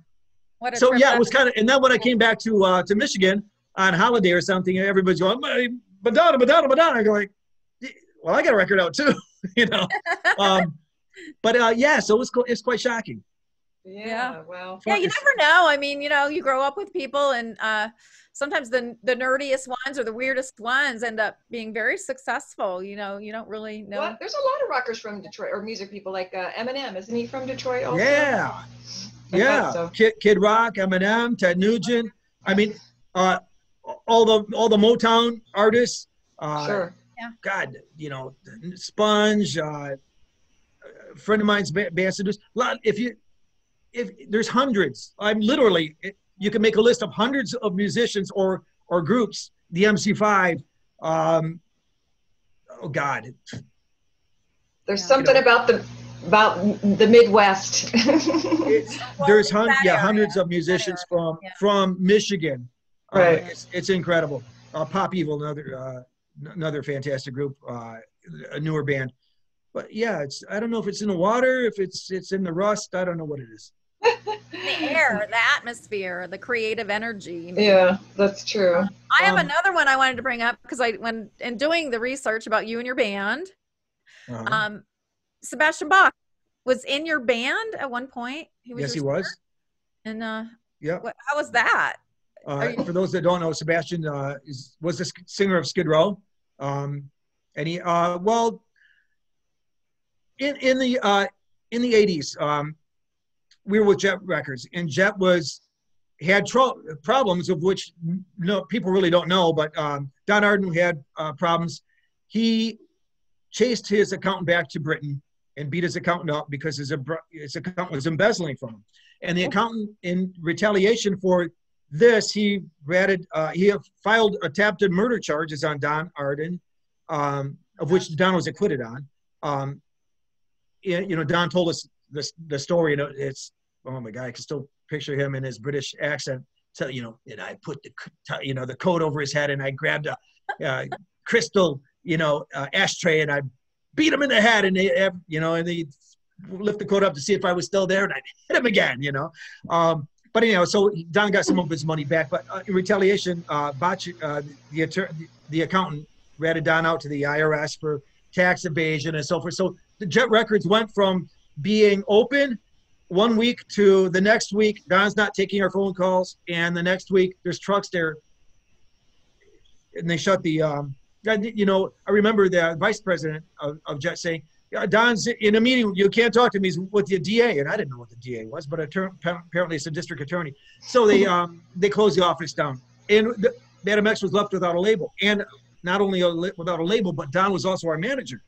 It was kind of, and then when I came back to Michigan on holiday or something, everybody's going, "Madonna, Madonna, Madonna." I go like, well, I got a record out too. So it's quite shocking. Yeah. Well, yeah, you never know. I mean, you grow up with people, and sometimes the nerdiest ones or the weirdest ones end up being very successful. You don't really know. Well, there's a lot of rockers from Detroit, or music people, like Eminem. Isn't he from Detroit also? Yeah. Yeah. So. Kid Rock, Eminem, Ted Nugent. I mean, all the Motown artists. Sure. Yeah. God, Sponge, a friend of mine's Bassadus. If there's hundreds, I'm literally, you can make a list of hundreds of musicians or groups. The MC5. Oh God. There's something about the Midwest. There's hundreds of musicians from Michigan. Right. It's incredible. Pop Evil, another fantastic group, a newer band. But yeah, it's, I don't know if it's in the water, if it's in the rust, I don't know what it is. The air, the atmosphere, the creative energy. Maybe. Yeah, that's true. I have another one I wanted to bring up because when doing the research about you and your band, Sebastian Bach was in your band at one point. He was yes, he was. And yeah, how was that? For those that don't know, Sebastian was the singer of Skid Row, and he well, in the 80s. We were with Jet Records, and Jet had problems of which people really don't know, but Don Arden had problems. He chased his accountant back to Britain and beat his accountant up because his accountant was embezzling from him. And the accountant, in retaliation for this, he filed attempted murder charges on Don Arden, of which Don was acquitted on. Don told us the story, it's, oh my God, I can still picture him in his British accent. So, and I put the coat over his head, and I grabbed a crystal, ashtray, and I beat him in the head, and they, and they lift the coat up to see if I was still there, and I hit him again, But anyhow, so Don got some of his money back, but in retaliation, Bach, the accountant, ratted Don out to the IRS for tax evasion and so forth. So the Jet Records went from being open one week to the next week, Don's not taking our phone calls, and the next week there's trucks there, and they shut the I remember the vice president of Jet saying, Don's in a meeting, you can't talk to him, he's with the DA, and I didn't know what the DA was, but apparently it's a district attorney. So they closed the office down, and Madam X was left without a label, and not only without a label, but Don was also our manager.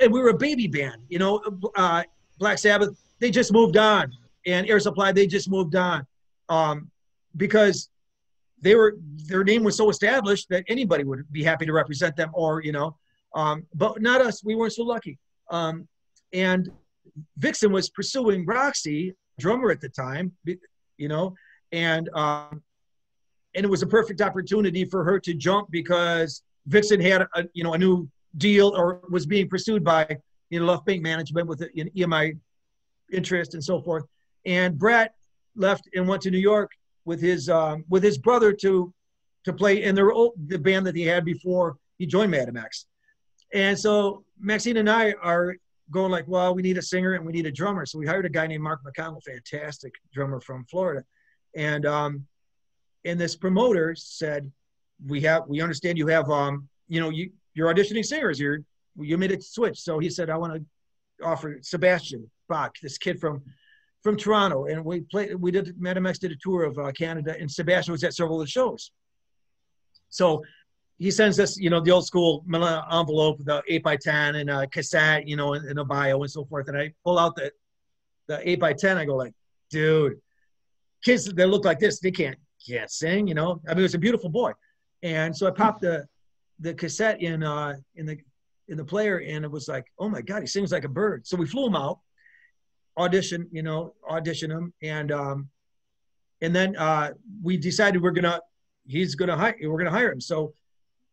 And we were a baby band, Black Sabbath, they just moved on. And Air Supply, they just moved on. Because their name was so established that anybody would be happy to represent them, or, but not us. We weren't so lucky. And Vixen was pursuing Roxy, drummer at the time, and it was a perfect opportunity for her to jump because Vixen had, a new deal, or was being pursued by left bank management with an EMI interest and so forth. And Brett left and went to New York with his brother to play in the band that he had before he joined Madam X. And so Maxine and I are going like, well, we need a singer and we need a drummer. So we hired a guy named Mark McConnell, fantastic drummer from Florida. And this promoter said, we understand you have you're auditioning singers. You made it switch. So he said, I want to offer Sebastian Bach, this kid from Toronto. And Madam X did a tour of Canada, and Sebastian was at several of the shows. So he sends us, the old school envelope, the 8x10 and a cassette, and a bio and so forth. And I pull out the 8x10. I go like, dude, kids that look like this, they can't sing, I mean, it was a beautiful boy. And so I popped the cassette in the player, and it was like, oh my God, he sings like a bird. So we flew him out, audition him, and then we decided we're gonna hire him. So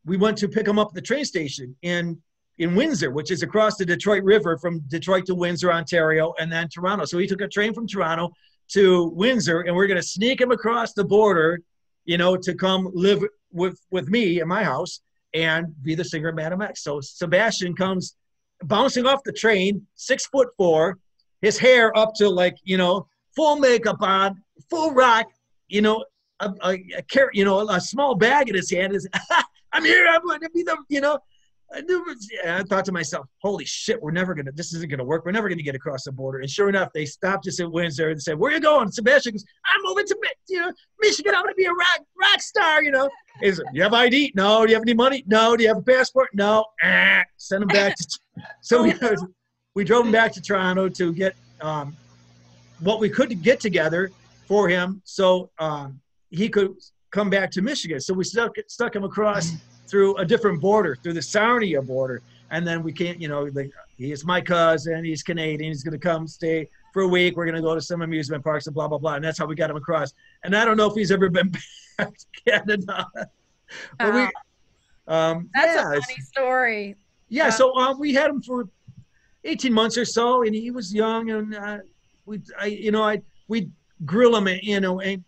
we went to pick him up at the train station in Windsor, which is across the Detroit River from Detroit to Windsor, Ontario, and then Toronto. So he took a train from Toronto to Windsor, and we're gonna sneak him across the border, to come live with me in my house and be the singer of Madam X. So Sebastian comes bouncing off the train, 6'4", his hair up to like, full makeup on, full rock, a small bag in his hand. Is I'm here, I'm going to be the, I thought to myself, holy shit, this isn't going to work. We're never going to get across the border. And sure enough, they stopped us at Windsor and said, where are you going? Sebastian goes, I'm moving to, Michigan. I'm going to be a rock star, Is you have ID? No. Do you have any money? No. Do you have a passport? No. Send him back. So we drove him back to Toronto to get what we could get together for him so he could come back to Michigan. So we stuck him across through a different border, through the Sarnia border. And then we can't, he's my cousin, he's Canadian, he's going to come stay for a week. We're going to go to some amusement parks and blah, blah, blah. And that's how we got him across. And I don't know if he's ever been back to Canada. But that's a funny story. Yeah, so we had him for 18 months or so, and he was young, and we'd grill him, and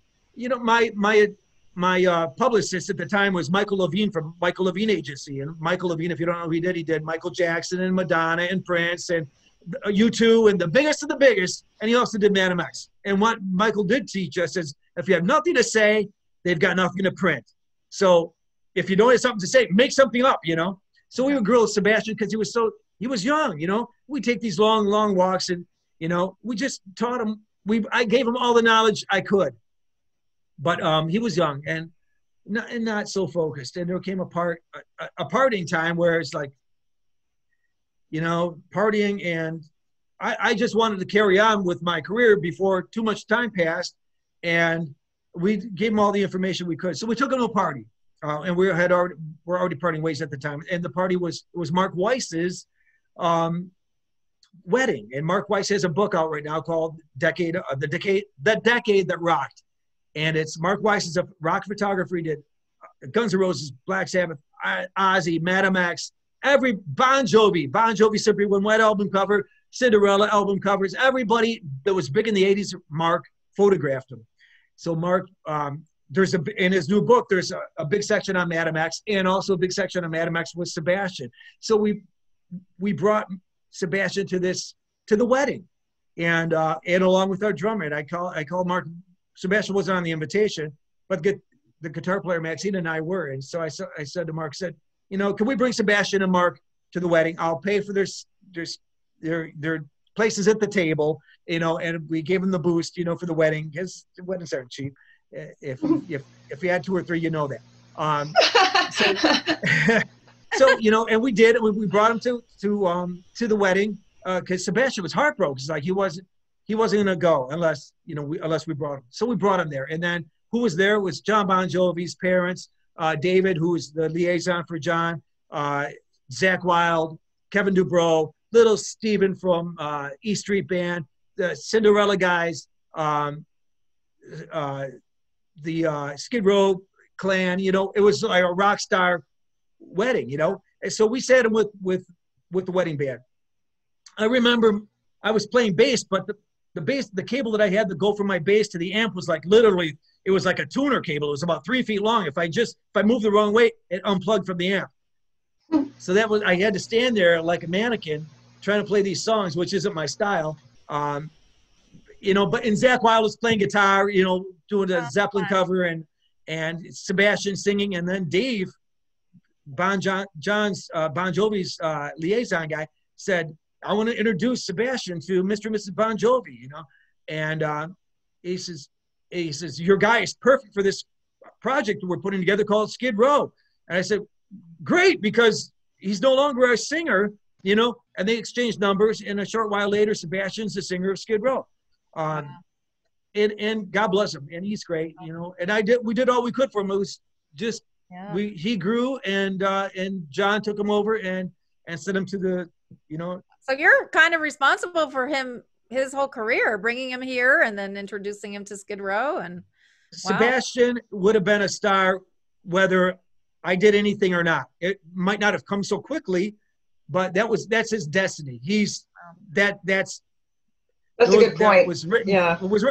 my publicist at the time was Michael Levine from Michael Levine Agency. And Michael Levine, if you don't know who he did Michael Jackson and Madonna and Prince and U2 and the biggest of the biggest. And he also did Madam X. And what Michael did teach us is if you have nothing to say, they've got nothing to print. So if you don't have something to say, make something up, you know. So we would grill Sebastian because he was young, you know. We take these long, long walks and, you know, we just taught him. I gave him all the knowledge I could. But he was young and not so focused. And there came a partying time where it's like, you know, partying. And I just wanted to carry on with my career before too much time passed. And we gave him all the information we could. So we took him to a party. And we had were already parting ways at the time. And the party was Mark Weiss's wedding. And Mark Weiss has a book out right now called The Decade That Rocked. And it's Mark Weiss is a rock photographer. He did Guns N' Roses, Black Sabbath, Ozzy, Madam X, every Bon Jovi. Bon Jovi simply won White album cover, Cinderella album covers. Everybody that was big in the 80s, Mark photographed him. So Mark, in his new book, there's a big section on Madam X and also a big section on Madam X with Sebastian. So we brought Sebastian to the wedding, and along with our drummer. And I called Mark. Sebastian wasn't on the invitation, but the guitar player Maxine and I were. And so I said to Mark, you know, can we bring Sebastian and Mark to the wedding? I'll pay for their places at the table, you know. And we gave him the boost, you know, for the wedding. His weddings aren't cheap. If you had two or three, you know that. So you know, and we did. We brought him to the wedding because Sebastian was heartbroken. It's like he wasn't going to go unless, you know, unless we brought him. So we brought him there. And then who was there was John Bon Jovi's parents, David, who was the liaison for John, Zach Wild, Kevin Dubrow, Little Steven from E Street Band, the Cinderella guys, the Skid Row clan. You know, it was like a rock star wedding, you know. And so we sat him with the wedding band. I remember I was playing bass, but the cable that I had to go from my bass to the amp was like literally, it was like a tuner cable. It was about 3 feet long. If I moved the wrong way, it unplugged from the amp. So that was, I had to stand there like a mannequin trying to play these songs, which isn't my style. You know, but Zach Wild was playing guitar, you know, doing the Zeppelin cover and Sebastian singing. And then Dave, Bon Jovi's liaison guy said, I want to introduce Sebastian to Mr. and Mrs. Bon Jovi, you know. And he says, your guy is perfect for this project that we're putting together called Skid Row. And I said, great, because he's no longer our singer, you know. And they exchanged numbers, and a short while later, Sebastian's the singer of Skid Row. And God bless him, and he's great, you know. And we did all we could for him. It was just he grew, and John took him over and sent him to the, you know. So you're kind of responsible for him, his whole career, bringing him here and then introducing him to Skid Row. And wow. Sebastian would have been a star whether I did anything or not. It might not have come so quickly, but that's his destiny. That's a good point. It was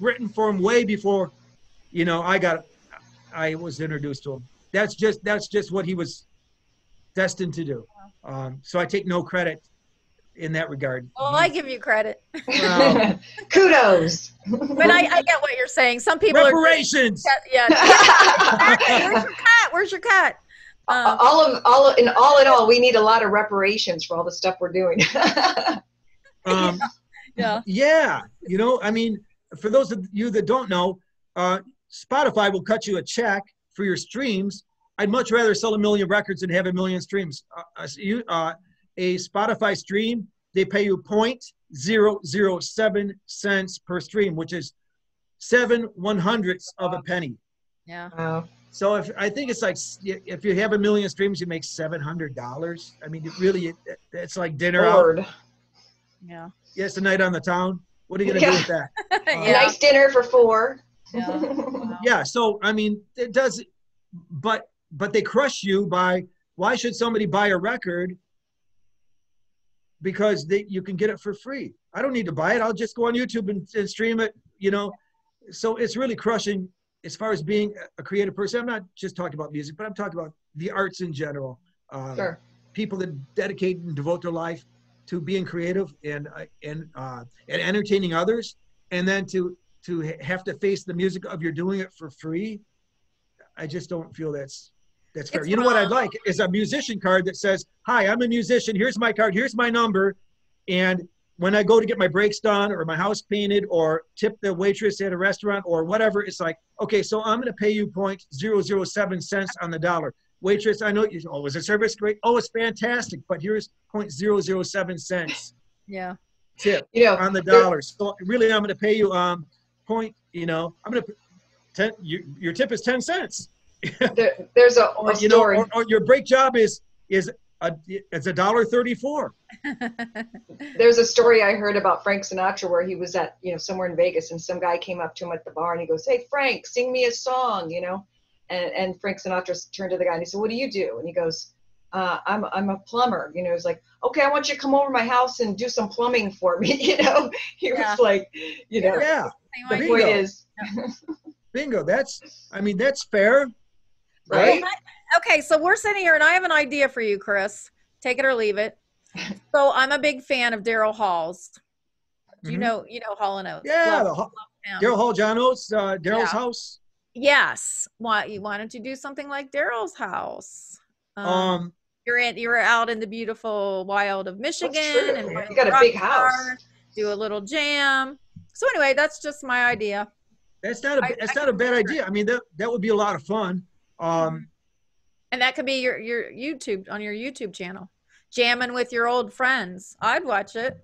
written for him way before, you know, I was introduced to him. That's just what he was destined to do. So I take no credit in that regard. Well, I give you credit. Kudos. But I get what you're saying. Some people reparations. Yeah. Where's your cut? Where's your cut? All in all, we need a lot of reparations for all the stuff we're doing. Yeah. You know, I mean, for those of you that don't know, Spotify will cut you a check for your streams. I'd much rather sell 1 million records than have 1 million streams. A Spotify stream, they pay you 0.007 cents per stream, which is 7/100ths of a penny. Yeah. Wow. So I think it's like, if you have 1 million streams, you make $700. I mean, it's like dinner out. Yeah. Yes, a night on the town. What are you going to do with that? Nice dinner for four. Yeah. So, I mean, it does, but but they crush you by, why should somebody buy a record? Because you can get it for free. I don't need to buy it. I'll just go on YouTube and stream it, you know? So it's really crushing as far as being a creative person. I'm not just talking about music, but I'm talking about the arts in general. Sure. People that dedicate and devote their life to being creative and entertaining others, and then to have to face the music of you're doing it for free. I just don't feel that's fair. It's you know what I'd like is a musician card that says, hi, I'm a musician. Here's my card. Here's my number. And when I go to get my brakes done or my house painted or tip the waitress at a restaurant or whatever, it's like, okay, so I'm going to pay you 0.007 cents on the dollar. Waitress, I know you, oh, was the service great? Oh, it's fantastic, but here's 0.007 cents. Yeah. Tip on the dollar. So really, I'm going to pay you I'm going to, your tip is 10 cents. There's a story. Or your brake job is $1.34. There's a story I heard about Frank Sinatra where he was at, somewhere in Vegas, and some guy came up to him at the bar and he goes, hey, Frank, sing me a song, And Frank Sinatra turned to the guy and he said, what do you do? And he goes, I'm a plumber. He's like, okay, I want you to come over to my house and do some plumbing for me. He was like, Yeah. The point is. Bingo. That's fair. Right. Okay. So we're sitting here and I have an idea for you, Chris. Take it or leave it. So I'm a big fan of Daryl Hall's. Do you know Hall and Oates? Yeah. Daryl Hall, John Oates, Daryl's house. Yes. Why don't you do something like Daryl's house? You're out in the beautiful wild of Michigan, and you got a big house. Do a little jam. So anyway, that's just my idea. That's not a bad idea. I mean, that would be a lot of fun. And that could be your YouTube on your YouTube channel, jamming with your old friends. I'd watch it.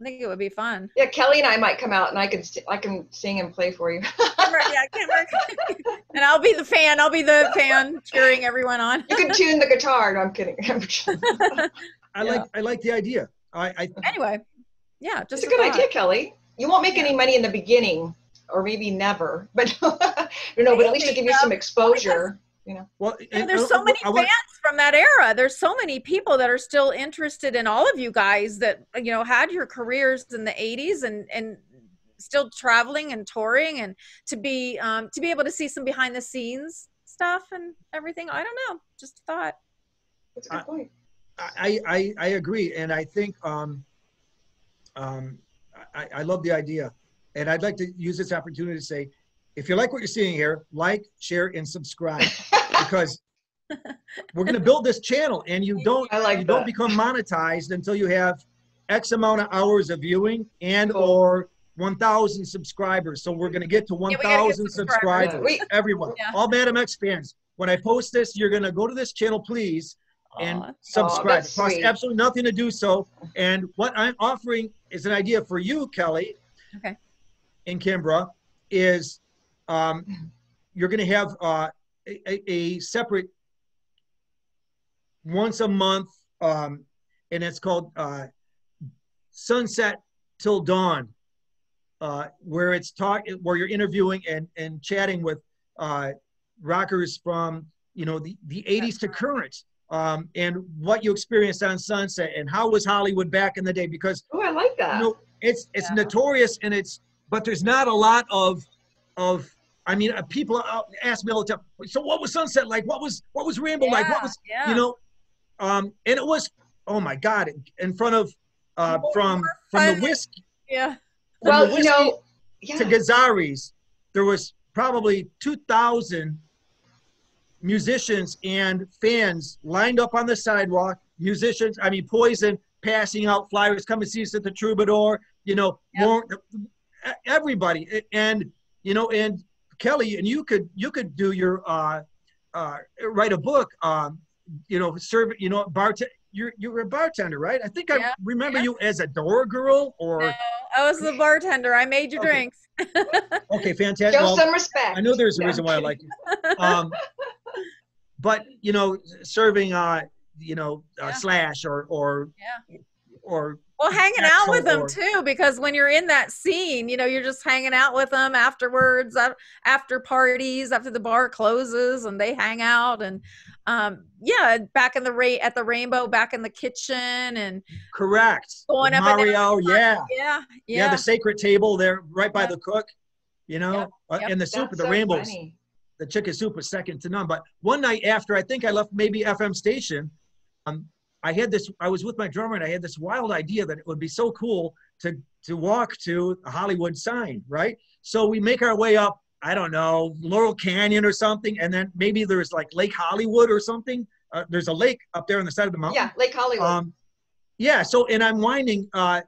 I think it would be fun. Yeah, Kelly and I might come out, and I can sing and play for you. Right, yeah, and I'll be the fan. I'll be the fan cheering everyone on. You can tune the guitar. No, I'm kidding. I like the idea. Anyway, yeah, just it's a good idea, Kelly. You won't make any money in the beginning, or maybe never. But but at least it'll give you some exposure. Well, there's so many fans from that era. There's so many people that are still interested in all of you guys that had your careers in the 80s and still traveling and touring, and to be able to see some behind the scenes stuff and everything. I don't know, just a thought. That's a good point. I agree, and I think I love the idea, and I'd like to use this opportunity to say, if you like what you're seeing here, like, share, and subscribe, because we're going to build this channel, and you don't become monetized until you have X amount of hours of viewing and or 1,000 subscribers. So we're going to get to 1,000 subscribers. Everyone, all Madam X fans, when I post this, you're going to go to this channel, please, and subscribe. It costs absolutely nothing to do so. And what I'm offering is an idea for you, Kelly, and Kimbra, is you're going to have a separate once a month, and it's called Sunset Till Dawn, where where you're interviewing and chatting with rockers from the 80s to current, and what you experienced on Sunset and how was Hollywood back in the day, because I like that. It's notorious, and but there's not a lot of people ask me all the time, so what was Sunset like? What was Rainbow like? What was, and it was, oh my God, in front of, from the whiskey. Yeah. To Ghazzari's, there was probably 2,000 musicians and fans lined up on the sidewalk, Poison passing out flyers, come and see us at the Troubadour, everybody. And Kelly, and you could do your write a book, serve, bartender. You're a bartender, right? I think I remember you as a door girl, or no, I was the bartender. I made your drinks. Okay, fantastic. Show some respect. I know there's a reason why I like you, but serving, Slash or Well, hanging out with them too, because when you're in that scene, you know, you're just hanging out with them afterwards, after parties, after the bar closes and they hang out. And yeah, back in the at the Rainbow, back in the kitchen and correct. Going up Mario, yeah. Yeah. Yeah. The sacred table there right by the cook, you know, and the soup at the Rainbow. The chicken soup was second to none. But one night after I think I left maybe FM station, I had this, I was with my drummer and I had this wild idea that it would be so cool to walk to a Hollywood sign, right? So we make our way up, I don't know, Laurel Canyon or something. And then maybe there's like Lake Hollywood or something. There's a lake up there on the side of the mountain. Yeah, Lake Hollywood. Yeah, so, and I'm winding, and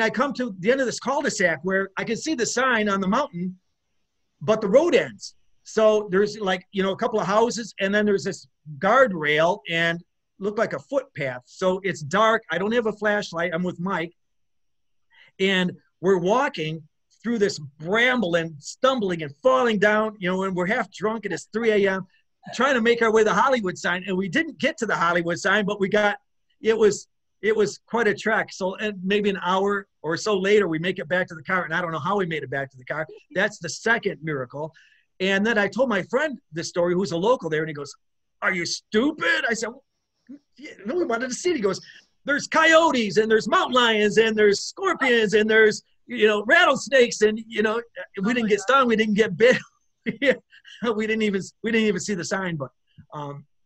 I come to the end of this cul-de-sac where I can see the sign on the mountain, but the road ends. So there's like, you know, a couple of houses and then there's this guardrail and looked like a footpath. So it's dark. I don't have a flashlight. I'm with Mike. And we're walking through this bramble and stumbling and falling down, you know, and we're half drunk and it's 3 a.m. trying to make our way to the Hollywood sign. And we didn't get to the Hollywood sign, but we got, it was quite a trek. So and maybe an hour or so later, we make it back to the car. And I don't know how we made it back to the car. That's the second miracle. And then I told my friend this story, who's a local there, and he goes, "Are you stupid?" I said, "No, we wanted to see it." He goes, "There's coyotes, and there's mountain lions, and there's scorpions, and there's, you know, rattlesnakes, and, you know, we didn't get stung, we didn't get bit, we didn't even see the sign." But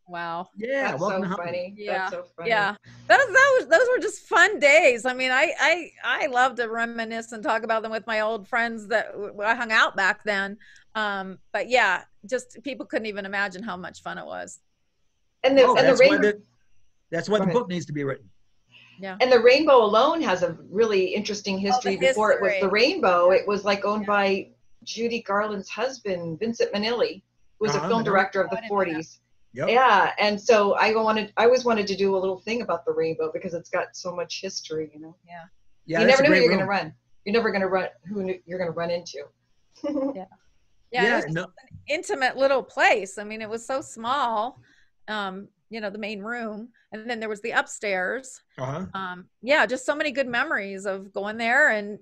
wow. Yeah. That's so funny. Yeah. That's so funny. Yeah. Those were just fun days. I mean, I love to reminisce and talk about them with my old friends that I hung out back then. But yeah, just people couldn't even imagine how much fun it was. And the, that's why the book needs to be written. Yeah. And the Rainbow alone has a really interesting history. Before it was the Rainbow, it was like owned by Judy Garland's husband, Vincent Minnelli, who was a film director of the 40s. Yep. Yeah, and so I always wanted to do a little thing about the Rainbow because it's got so much history, you know. Yeah. Yeah. You never know who you're going to run. You're never going to run who you're going to run into. Yeah. Yeah. Yeah, it was an intimate little place. I mean, it was so small. You know, the main room, and then there was the upstairs. Yeah, just so many good memories of going there and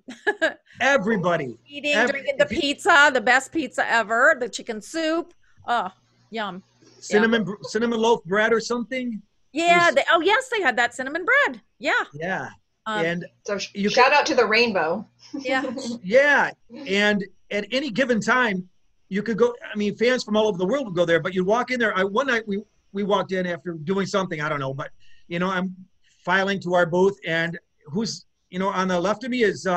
everybody eating, drinking the pizza, the best pizza ever, the chicken soup. Oh, yum. Cinnamon loaf bread or something. Yeah. Oh yes, they had that cinnamon bread. Yeah. Yeah. And so shout out to the Rainbow. Yeah. Yeah. And at any given time you could go, I mean, fans from all over the world would go there, but you'd walk in there. One night we walked in after doing something, I don't know, but you know, I'm filing to our booth and who's, you know, on the left of me is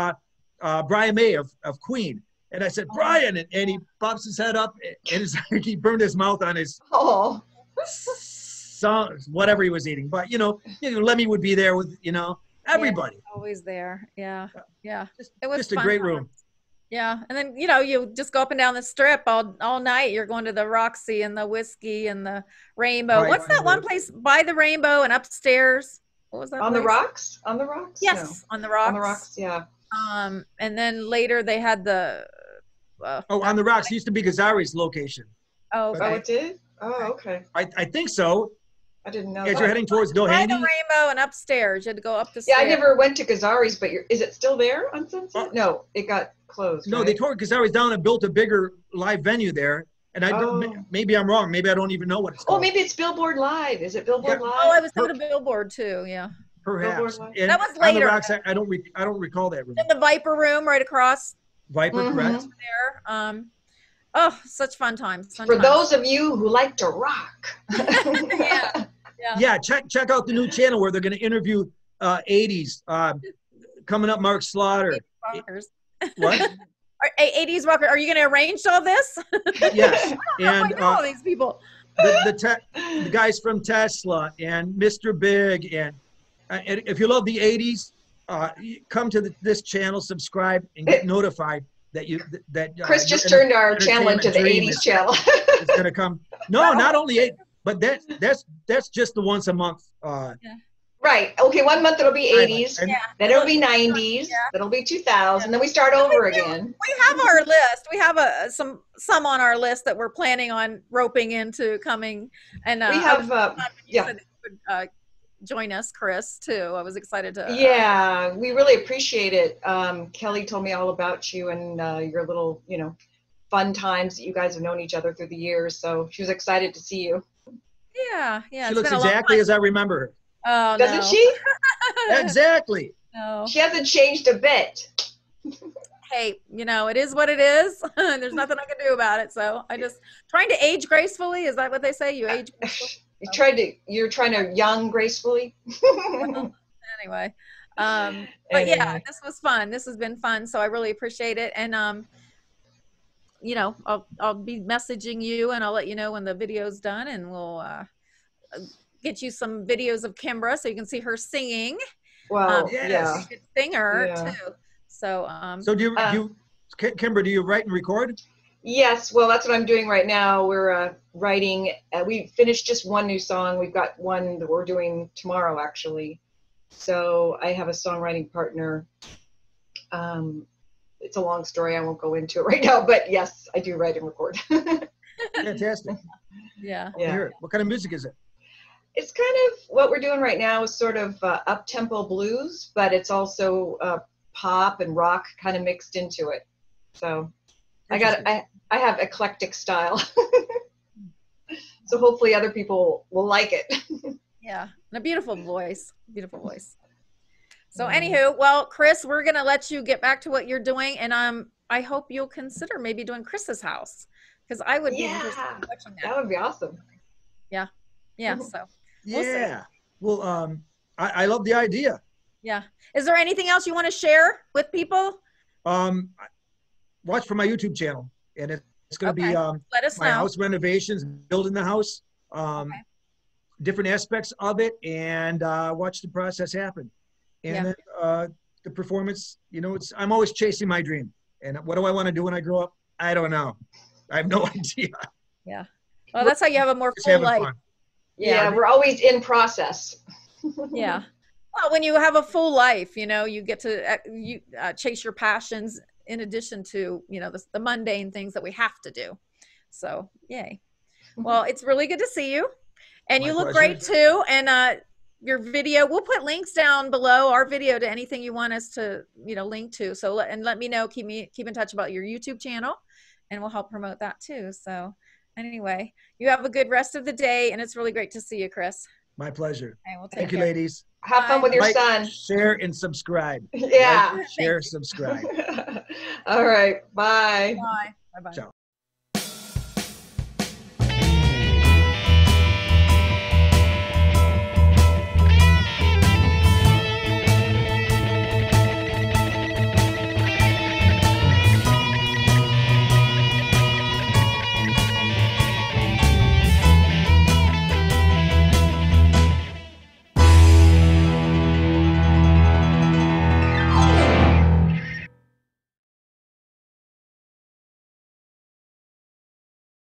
Brian May of Queen. And I said, "Brian," and he pops his head up, and it's like he burned his mouth on his whatever he was eating. But you know, Lemmy would be there with, you know, everybody. Yeah, always there, yeah, yeah. It was just a great room. Yeah, and then you know, you just go up and down the strip all night. You're going to the Roxy and the Whiskey and the Rainbow. Right. What's that one place by the Rainbow and upstairs? What was that? On the Rocks. On the Rocks. Yes, no. On the Rocks. On the Rocks. Yeah. And then later they had the. On the Rocks used to be Gazzari's location. Oh, okay. Oh, it did? Oh, okay. I think so. I didn't know. As you're heading towards Doheny. The Rainbow and upstairs. You had to go up the stairs. Yeah, I never went to Gazzari's, but is it still there on Sunset? No, it got closed. No, they tore Gazzari's down and built a bigger live venue there. And maybe I'm wrong. Maybe I don't even know what it's called. Oh, maybe it's Billboard Live. Is it Billboard Live? Oh, I was thinking of Billboard too, yeah. Perhaps. That was later. On the Rocks, I don't recall that room. In the Viper room right across. Viper, correct? There. Oh, such fun times. For those of you who like to rock. Yeah. Yeah. Yeah, check out the new channel where they're going to interview 80s. Coming up, Mark Slaughter. 80s rockers. What? 80s rocker. Are you going to arrange all this? Yes. I know all these people. The guys from Tesla and Mr. Big. And if you love the 80s, come to this channel, subscribe, and get notified that Chris just turned our channel into the 80s channel. It's gonna come. No, not only 80, but that's just the once a month. Yeah. Right. Okay. 1 month it'll be 80s. Yeah. Then it'll be 90s. Yeah. Then it'll be 2000. Yeah. Then we start over again. We have our list. We have some on our list that we're planning on roping into coming, and we have join us, Chris, too. I was excited to. Yeah, we really appreciate it. Kelly told me all about you and your little, you know, fun times that you guys have known each other through the years. So she was excited to see you. Yeah, yeah. She looks exactly as I remember her. Oh, doesn't she? Exactly. No. She hasn't changed a bit. Hey, you know, it is what it is. There's nothing I can do about it. So I just trying to age gracefully. Is that what they say? You age gracefully? You're trying to young gracefully. Anyway. But yeah, this was fun. This has been fun. So I really appreciate it. And, you know, I'll be messaging you and I'll let you know when the video's done, and we'll get you some videos of Kimbra so you can see her singing. Wow. Yes. Yeah. She's a good singer too. So, so Kimbra, do you write and record? Yes. Well, that's what I'm doing right now. We're writing. We finished just one new song. We've got one that we're doing tomorrow, actually. So I have a songwriting partner. It's a long story. I won't go into it right now, but yes, I do write and record. Fantastic. Yeah. Yeah. What kind of music is it? It's kind of what we're doing right now is sort of up-tempo blues, but it's also pop and rock kind of mixed into it. So I have eclectic style. So hopefully other people will like it. Yeah. And a beautiful voice. Beautiful voice. So anywho, well, Chris, we're going to let you get back to what you're doing. And I hope you'll consider maybe doing Chris's house, because I would be interested in watching that. That would be awesome. Yeah. Yeah. So we'll see. Well, I love the idea. Yeah. Is there anything else you want to share with people? Watch for my YouTube channel, and it's going to be my house renovations, building the house, different aspects of it, and watch the process happen. And then, the performance, you know, I'm always chasing my dream. And what do I want to do when I grow up? I don't know. I have no idea. Yeah. Well, that's how you have a more full life. Yeah, we're always in process. Yeah. Well, when you have a full life, you know, you get to chase your passions in addition to, you know, the mundane things that we have to do. So, yay. Well, it's really good to see you. And you look great, too. And your video, we'll put links down below our video to anything you want us to, you know, link to. So, let me know, keep in touch about your YouTube channel, and we'll help promote that, too. So, anyway, you have a good rest of the day, and it's really great to see you, Chris. My pleasure. Okay, we'll take care. Thank you, ladies. Have fun with your son. Share and subscribe. Yeah. Like, share, subscribe. All right. Bye. Bye. Bye-bye. Ciao.